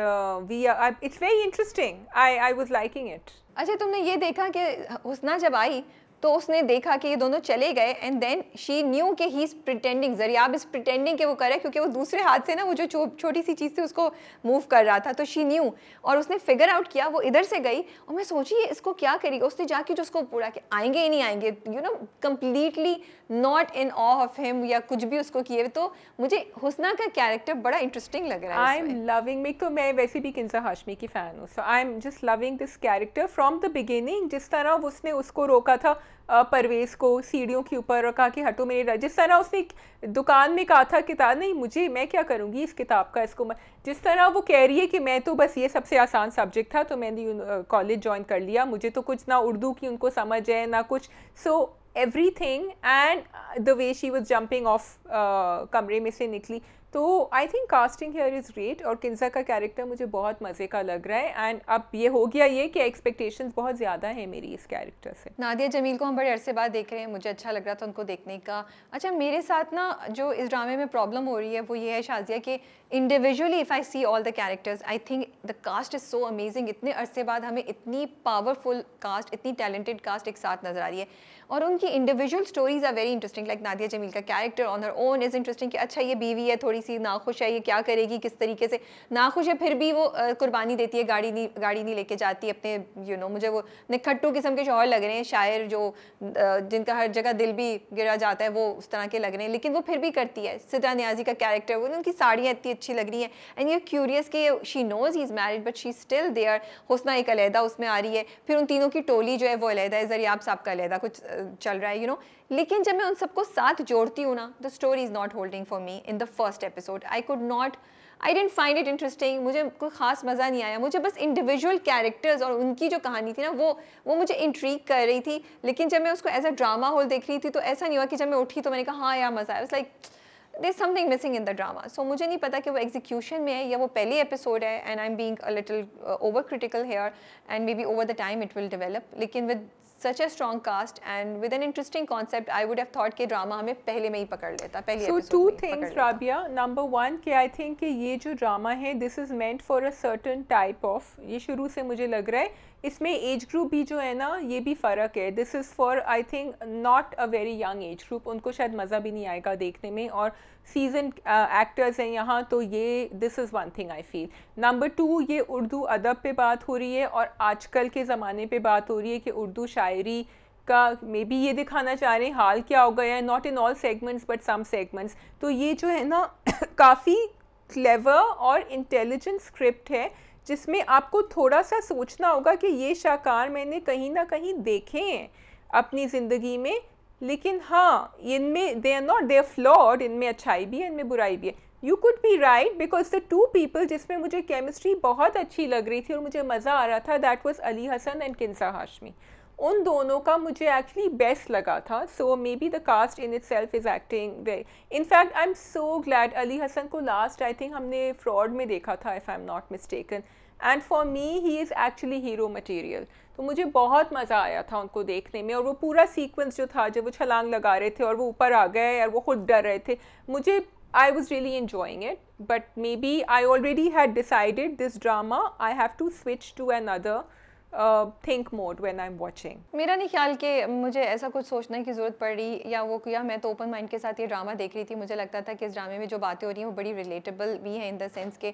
we are it's very interesting, I I was liking it. अच्छा तुमने ये देखा कि हुस्ना जब आई तो उसने देखा कि ये दोनों चले गए, एंड देन शी न्यू कि he is pretending, Zaryab is pretending कि वो करे, क्योंकि वो दूसरे हाथ से ना वो जो छो, छोटी सी चीज़ थी उसको मूव कर रहा था, तो शी न्यू, और उसने फिगर आउट किया वो इधर से गई, और मैं सोची इसको क्या करेगी, उसने जाके जो उसको पूरा कि आएंगे ही नहीं आएंगे, you know completely not in awe of him या कुछ भी उसको किए। तो मुझे हुस्ना का कैरेक्टर बड़ा इंटरेस्टिंग लग रहा है। आई एम लविंग मी, तो मैं वैसे भी किंजा हाशमी की फ़ैन हूँ, so I am just loving this character from the beginning, जिस तरह उसने उसको रोका था परवेज़ को सीढ़ियों के ऊपर और कहा कि हटो मेरे राज, जिस तरह उसने दुकान में कहा था किताब नहीं मुझे, मैं क्या करूँगी इस किताब का, इसको म... जिस तरह वो कह रही है कि मैं तो बस ये सबसे आसान सब्जेक्ट था तो मैंने कॉलेज ज्वाइन कर लिया, मुझे तो कुछ ना उर्दू की उनको समझ है ना कुछ, so everything and the way she was jumping off कमरे में से निकली, तो I think casting here is great, और किंजा का कैरेक्टर मुझे बहुत मज़े का लग रहा है। एंड अब ये हो गया ये कि एक्सपेक्टेशंस बहुत ज़्यादा है मेरी इस कैरेक्टर से। नादिया जमील को हम बड़े अरसे बाद देख रहे हैं, मुझे अच्छा लग रहा था उनको देखने का। अच्छा मेरे साथ ना जो इस ड्रामे में प्रॉब्लम हो रही है वो ये है शाजिया कि individually if I see all the characters I think the cast is so amazing, इतने अरसे बाद हमें इतनी पावरफुल कास्ट, इतनी टैलेंटेड कास्ट एक साथ नजर आ रही है, और उनकी individual stories are very interesting, like Nadia Jamil का character on her own is interesting कि अच्छा ये बीवी है थोड़ी सी नाखुश है, ये क्या करेगी, किस तरीके से नाखुश है फिर भी वो आ, कुर्बानी देती है, गाड़ी नहीं गाड़ी नहीं लेके जाती अपने, यू you नो know, मुझे वो निखट्टू किस्म के शौहर लग रहे हैं, शायर जो जिनका हर जगह दिल भी गिरा जाता है वो उस तरह के लग रहे हैं, लेकिन वो फिर भी करती है। सिद्धा न्याजी का कैरेक्टर, वो उनकी साड़ियाँ इतनी अच्छी लग रही हैं, एंड यू क्यूरियस कि she knows he is married but she still there. Husna एक अलहदा उसमें आ रही है, फिर उन तीनों की टोली जो है वो अलहदा है, जरियाब साहब का अलहदा कुछ चल रहा है, यू you नो know? लेकिन जब मैं उन सबको साथ जोड़ती हूँ ना, the story is not holding for me in the first episode, I could not I didn't find it interesting, मुझे कोई खास मज़ा नहीं आया, मुझे बस इंडिविजुअल कैरेक्टर्स और उनकी जो कहानी थी ना वो वो मुझे इंट्रीग कर रही थी, लेकिन जब मैं उसको एज अ ड्रामा होल देख रही थी तो ऐसा नहीं हुआ कि जब मैं उठी तो मैंने कहा हाँ यार मज़ा आया, like There's something missing in the drama, so मुझे नहीं पता कि वो execution में है या वो पहले episode है, and I'm being a little uh, over critical here, and maybe over the time it will develop. लेकिन with such a strong cast and with an interesting concept, I would have thought कि drama हमें पहले में ही पकड़ लेता, पहले episode में ही पकड़ लेता. So two things, Rabia. Number one कि I think कि ये जो drama है, this is meant for a certain type of, ये शुरू से मुझे लग रहा है इसमें एज ग्रुप भी जो है ना ये भी फ़र्क है. This is for I think not a very young age group. उनको शायद मज़ा भी नहीं आएगा देखने में और सीजन एक्टर्स हैं यहाँ तो ये this is one thing I feel. Number two, ये उर्दू अदब पे बात हो रही है और आजकल के ज़माने पे बात हो रही है कि उर्दू शायरी का मे बी ये दिखाना चाह रहे हैं हाल क्या हो गया है. Not in all segments but some segments. तो ये जो है ना काफ़ी क्लेवर और इंटेलिजेंट स्क्रिप्ट है जिसमें आपको थोड़ा सा सोचना होगा कि ये शाकार मैंने कहीं ना कहीं देखे हैं अपनी ज़िंदगी में, लेकिन हाँ इनमें they are not they are flawed. इनमें अच्छाई भी है, इनमें बुराई भी है. You could be right because the two people जिसमें मुझे केमिस्ट्री बहुत अच्छी लग रही थी और मुझे मज़ा आ रहा था that was Ali Hasan and Kinza Hashmi. उन दोनों का मुझे एक्चुअली बेस्ट लगा था. So maybe the cast in itself is acting. In fact I am so glad Ali Hasan को लास्ट आई थिंक हमने फ्रॉड में देखा था if I am not mistaken, and for me he is actually hero material. तो मुझे बहुत मज़ा आया था उनको देखने में. और वो पूरा सीक्वेंस जो था जब वो छलांग लगा रहे थे और वो ऊपर आ गए और वो खुद डर रहे थे, मुझे I was really enjoying it, but maybe I already had decided this drama I have to switch to another uh, think mode when I'm watching. मेरा नहीं ख्याल कि मुझे ऐसा कुछ सोचने की ज़रूरत पड़ी या वो या मैं तो ओपन माइंड के साथ ये ड्रामा देख रही थी. मुझे लगता था कि इस ड्रामे में जो बातें हो रही हैं वो बड़ी रिलेटेबल भी हैं इन द सेंस कि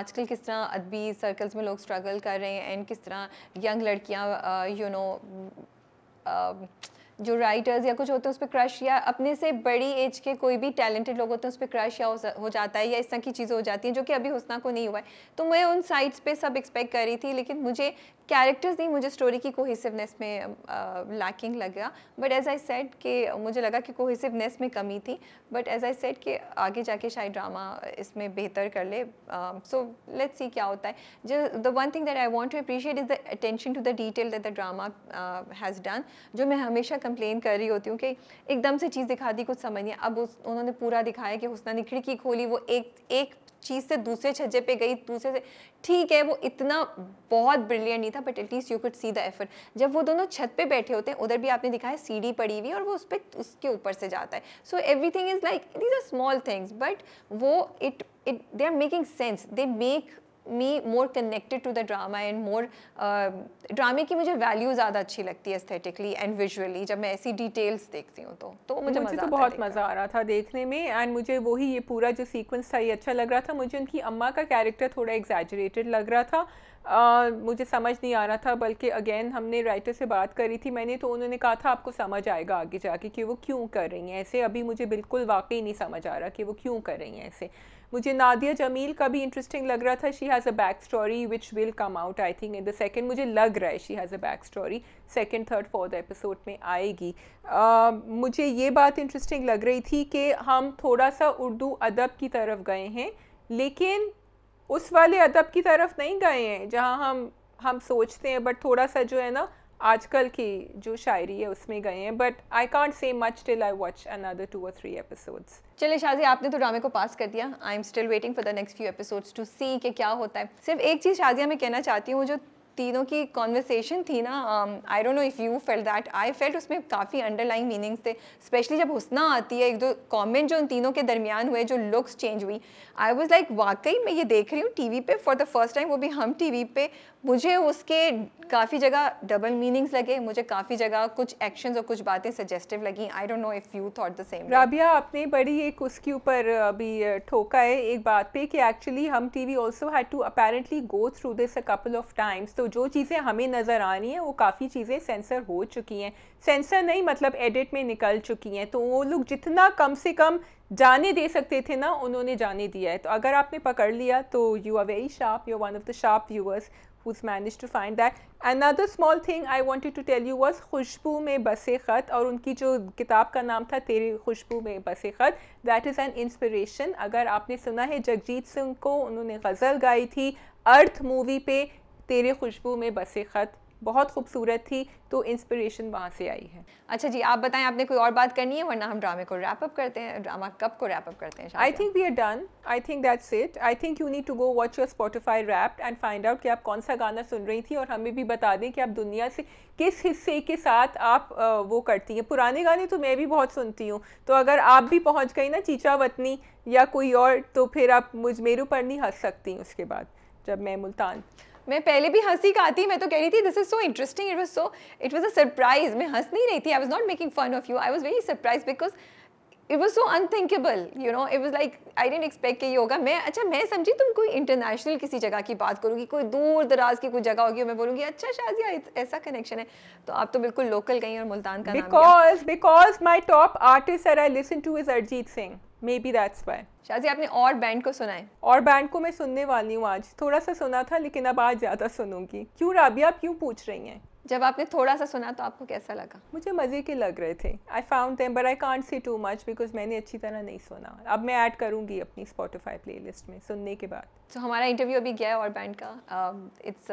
आजकल किस तरह अदबी सर्कल्स में लोग स्ट्रगल कर रहे हैं एंड किस तरह यंग लड़कियाँ यू नो जो राइटर्स या कुछ होते हैं उस पर क्रश या अपने से बड़ी एज के कोई भी टैलेंटेड लोग होते हैं उस पर क्रश या हो जाता है या इस तरह की चीज़ें हो जाती हैं जो कि अभी हुस्ना को नहीं हुआ है. तो मैं उन साइड्स पे सब एक्सपेक्ट कर रही थी लेकिन मुझे कैरेक्टर्स नहीं, मुझे स्टोरी की कोहेसिवनेस में लैकिंग लगा. बट एज आई सेड कि मुझे लगा कि कोहेसिवनेस में कमी थी. बट एज आई सेड कि आगे जाके शायद ड्रामा इसमें बेहतर कर ले. सो लेट्स सी क्या होता है. जो the one thing that I want to appreciate is the attention to the detail that the drama has done. जो मैं हमेशा कंप्लेन कर रही होती हूँ कि एकदम से चीज़ दिखा दी कुछ समझ नहीं. अब उस उन्होंने पूरा दिखाया कि हुस्ना ने खिड़की खोली, वो एक एक चीज़ से दूसरे छज्जे पे गई दूसरे से. ठीक है वो इतना बहुत ब्रिलियंट नहीं था but at least you could see the effort. जब वो दोनों छत पे बैठे होते हैं उधर भी आपने दिखाया सीढ़ी पड़ी हुई और वो उस पर उसके ऊपर से जाता है. So everything is like these are small things but वो it it they are making sense. They make me more connected to the drama and more ड्रामे की मुझे वैल्यू ज़्यादा अच्छी लगती है एस्थेटिकली एंड विजुअली. जब मैं ऐसी डिटेल्स देखती हूँ तो तो मुझे, मुझे तो बहुत मज़ा आ रहा था देखने में. एंड मुझे वही ये पूरा जो सीक्वेंस था ये अच्छा लग रहा था. मुझे उनकी अम्मा का कैरेक्टर थोड़ा एग्जैजरेटेड लग रहा था. Uh, मुझे समझ नहीं आ रहा था. बल्कि अगेन हमने राइटर से बात करी थी मैंने तो उन्होंने कहा था आपको समझ आएगा आगे जाके कि वो क्यों कर रही हैं ऐसे. अभी मुझे बिल्कुल वाकई नहीं समझ आ रहा कि वो क्यों कर रही हैं ऐसे. मुझे नादिया जमील का भी इंटरेस्टिंग लग रहा था. She has a back story which will come out I think in the second. मुझे लग रहा है she has a back story second third fourth episode में आएगी. uh, मुझे ये बात इंटरेस्टिंग लग रही थी कि हम थोड़ा सा उर्दू अदब की तरफ गए हैं लेकिन उस वाले अदब की तरफ नहीं गए हैं जहाँ हम हम सोचते हैं, बट थोड़ा सा जो है ना आजकल की जो शायरी है उसमें गए हैं. But I can't say much till I watch another two और थ्री एपिसोड्स. चलिए शाज़िया आपने तो ड्रामे को पास कर दिया. I am still waiting for the next few episodes to see कि क्या होता है. सिर्फ एक चीज़ शाज़िया मैं कहना चाहती हूँ, जो तीनों की कॉन्वर्सेशन थी ना, I don't know if you felt that, I felt उसमें काफ़ी अंडरलाइन मीनिंग्स थे. स्पेशली जब हुस्ना आती है, एक दो कमेंट जो उन तीनों के दरमियान हुए, जो लुक्स चेंज हुई, आई वाज लाइक वाकई मैं ये देख रही हूँ टीवी पे फॉर द फर्स्ट टाइम, वो भी हम टीवी पे. मुझे उसके काफ़ी जगह डबल मीनिंग्स लगे, मुझे काफ़ी जगह कुछ एक्शंस और कुछ बातें सजेस्टिव लगी. I don't know if you thought the same. Rabia आपने बड़ी एक उसके ऊपर अभी ठोका है एक बात पे कि actually Hum TV also had to apparently go through this a couple of times. तो जो चीज़ें हमें नज़र आ रही हैं वो काफ़ी चीज़ें सेंसर हो चुकी हैं, सेंसर नहीं मतलब एडिट में निकल चुकी हैं. तो वो लोग जितना कम से कम जाने दे सकते थे ना उन्होंने जाने दिया है. तो अगर आपने पकड़ लिया तो you are very sharp, you are one of the sharp viewers who's managed to find that. Another small thing I wanted to tell you was Khushbu Main Basay Khat, और उनकी जो किताब का नाम था तेरे खुशबू में बसे ख़त, that is an inspiration. अगर आपने सुना है जगजीत सिंह को, उन्होंने गज़ल गाई थी अर्थ मूवी पे, तेरे खुशबू में बसे ख़त बहुत खूबसूरत थी. तो इंस्पिरेशन वहाँ से आई है. अच्छा जी आप बताएं आपने कोई और बात करनी है वरना हम ड्रामे को रैप अप करते हैं. ड्रामा कब को रैप अप करते हैं? I think we are done. I think that's it. I think you need to go watch your Spotify wrapped and find out कि आप कौन सा गाना सुन रही थी. और हमें भी बता दें कि आप दुनिया से किस हिस्से के साथ आप uh, वो करती हैं. पुराने गाने तो मैं भी बहुत सुनती हूँ, तो अगर आप भी पहुँच गई ना चीचा वतनी या कोई और, तो फिर आप मुझ मेरे पर नहीं हंस सकती उसके बाद जब मैं मुल्तान. मैं पहले भी हंसी का आती, मैं तो कह रही थी this is so interesting, it was so it was a surprise, मैं हंस नहीं रही थी, I was not making fun of you, I was very surprise because it was so unthinkable, you know it was like I didn't expect कि ये होगा। मैं अच्छा मैं समझी तुम कोई इंटरनेशनल किसी जगह की बात करोगी, कोई दूर दराज की कोई जगह होगी, मैं बोलूँगी अच्छा शाजिया ऐसा कनेक्शन है, तो आप तो बिल्कुल लोकल गई और मुल्तान का नाम लिया। Because my top artist that I listen to is Arijit Singh, maybe that's why. Shazia आपने और बैंड को सुना है? और बैंड को मैं सुनने वाली हूँ, आज थोड़ा सा सुना था लेकिन अब आज ज़्यादा सुनूंगी। क्यों राबिया आप क्यों पूछ रही हैं? जब आपने थोड़ा सा सुना तो आपको कैसा लगा? मुझे मज़े के लग रहे थे। I found them but I can't say too much because मैंने अच्छी तरह नहीं सुना। अब मैं ऐड करूँगी अपनी स्पॉटिफाई प्लेलिस्ट में सुनने के बाद। तो so, हमारा इंटरव्यू अभी गया है और बैंड का, it's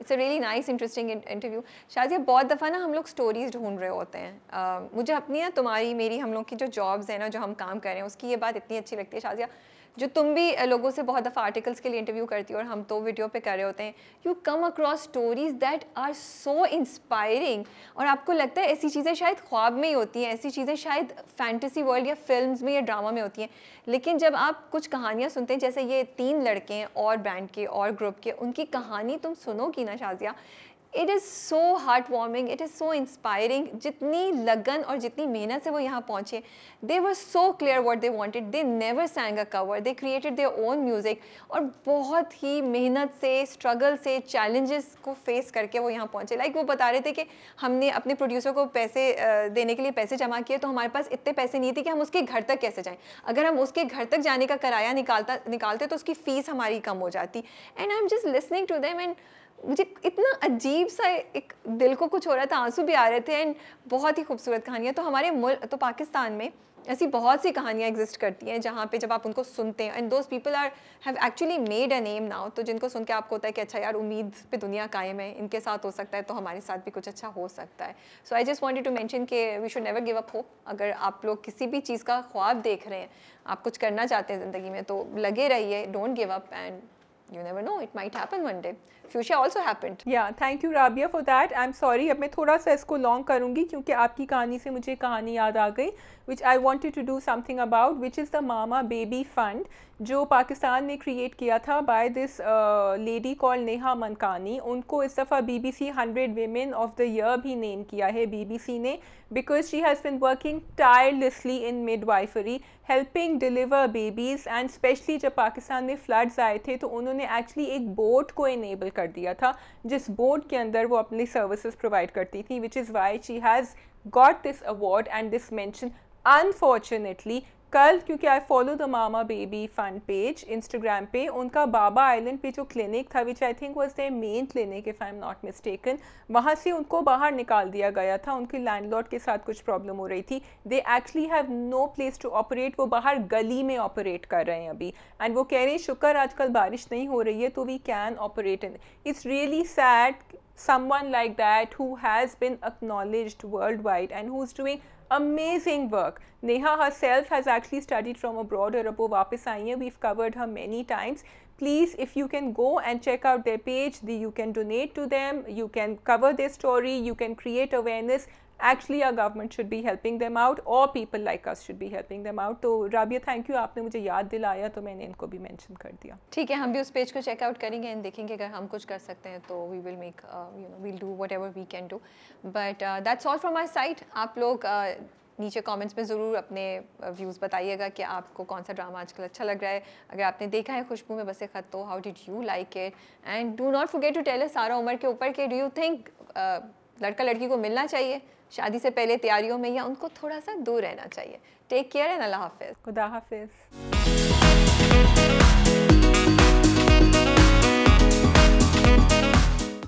it's a really nice interesting interview. Shazia बहुत दफ़ा ना हम लोग स्टोरीज़ ढूंढ रहे होते हैं, uh, मुझे अपनी ना तुम्हारी मेरी हम लोग की जो जॉब्स हैं ना जो हम काम कर रहे हैं उसकी ये बात इतनी अच्छी लगती है शाजिया, जो तुम भी लोगों से बहुत दफ़ा आर्टिकल्स के लिए इंटरव्यू करती हो और हम तो वीडियो पे कर रहे होते हैं, you come across stories that are so inspiring और आपको लगता है ऐसी चीज़ें शायद ख्वाब में ही होती हैं, ऐसी चीज़ें शायद फैंटेसी वर्ल्ड या फिल्म्स में या ड्रामा में होती हैं, लेकिन जब आप कुछ कहानियाँ सुनते हैं जैसे ये तीन लड़के हैं और ब्रांड के और ग्रुप के, उनकी कहानी तुम सुनोगी ना Shazia, it is so heart warming, it is so inspiring, जितनी लगन और जितनी मेहनत से वो यहाँ पहुँचे, they were so clear what they wanted, they never sang a cover, they created their own music और बहुत ही मेहनत से, स्ट्रगल से, चैलेंजेस को फेस करके वो यहाँ पहुँचे। लाइक like, वो बता रहे थे कि हमने अपने प्रोड्यूसर को पैसे देने के लिए पैसे जमा किए तो हमारे पास इतने पैसे नहीं थे कि हम उसके घर तक कैसे जाएँ, अगर हम उसके घर तक जाने का किराया निकालता निकालते तो उसकी फ़ीस हमारी कम हो जाती। And I am just listening to them and मुझे इतना अजीब सा एक दिल को कुछ हो रहा था, आंसू भी आ रहे थे एंड बहुत ही खूबसूरत कहानियाँ। तो हमारे मुल्क तो पाकिस्तान में ऐसी बहुत सी कहानियाँ एग्जिस्ट करती हैं जहाँ पे जब आप उनको सुनते हैं and those people are have actually made a name now, तो जिनको सुन के आपको होता है कि अच्छा यार उम्मीद पे दुनिया कायम है, इनके साथ हो सकता है तो हमारे साथ भी कुछ अच्छा हो सकता है। So I just wanted to mention कि we should never give up hope. अगर आप लोग किसी भी चीज़ का ख्वाब देख रहे हैं, आप कुछ करना चाहते हैं ज़िंदगी में, तो लगे रहिए, don't give up and you never know, it might happen one day. Fuchsia also happened. Yeah, thank you Rabia for that. I'm sorry, अब मैं थोड़ा सा इसको long करूँगी क्योंकि आपकी कहानी से मुझे कहानी याद आ गई which I wanted to do something about, which is the Mama Baby Fund जो पाकिस्तान ने create किया था by this uh, lady called Neha Mankani. उनको इस दफ़ा B B C hundred Women of the Year भी name किया है B B C ने because she has been working tirelessly in midwifery, helping deliver babies and especially जब पाकिस्तान में floods आए थे तो उन्होंने एक्चुअली एक बोट को इनेबल कर दिया था जिस बोट के अंदर वो अपनी सर्विसेज प्रोवाइड करती थी, which is why she has got this award and this mention. Unfortunately कल, क्योंकि I follow the mama baby fund page Instagram पे, उनका बाबा आइलैंड पे जो क्लिनिक था which I think was their main clinic if I am not mistaken, वहाँ से उनको बाहर निकाल दिया गया था, उनके लैंडलॉर्ड के साथ कुछ प्रॉब्लम हो रही थी, they actually have no place to operate, वो बाहर गली में ऑपरेट कर रहे हैं अभी एंड वो कह रहे हैं शुक्र आजकल बारिश नहीं हो रही है तो we can operate in. It's really sad someone like that who has been acknowledged worldwide and who's doing amazing work. Neha herself has actually studied from abroad aur ab wo wapas aayi hai, we've covered her many times. Please if you can go and check out their page, you can donate to them, you can cover their story, you can create awareness. Actually our government should be helping them out or people like us should be helping them out. तो राबिया थैंक यू, आपने मुझे याद दिलाया तो मैंने इनको भी मेंशन कर दिया। ठीक है, हम भी उस पेज को चेकआउट करेंगे एंड देखेंगे अगर हम कुछ कर सकते हैं तो we will make you know we'll do whatever we can do. But that's all from my side. आप लोग uh, नीचे कमेंट्स में ज़रूर अपने व्यूज़ बताइएगा कि आपको कौन सा ड्रामा आजकल अच्छा लग रहा है, अगर आपने देखा है खुशबू में बसे खत तो how did you like it, and do not forget to tell us सारा उमर के ऊपर कि डू यू थिंक लड़का लड़की को मिलना चाहिए शादी से पहले तैयारियों में या उनको थोड़ा सा दूर रहना चाहिए। टेक केयर एंड अल्लाह हाफिज़। खुदा हाफिज़।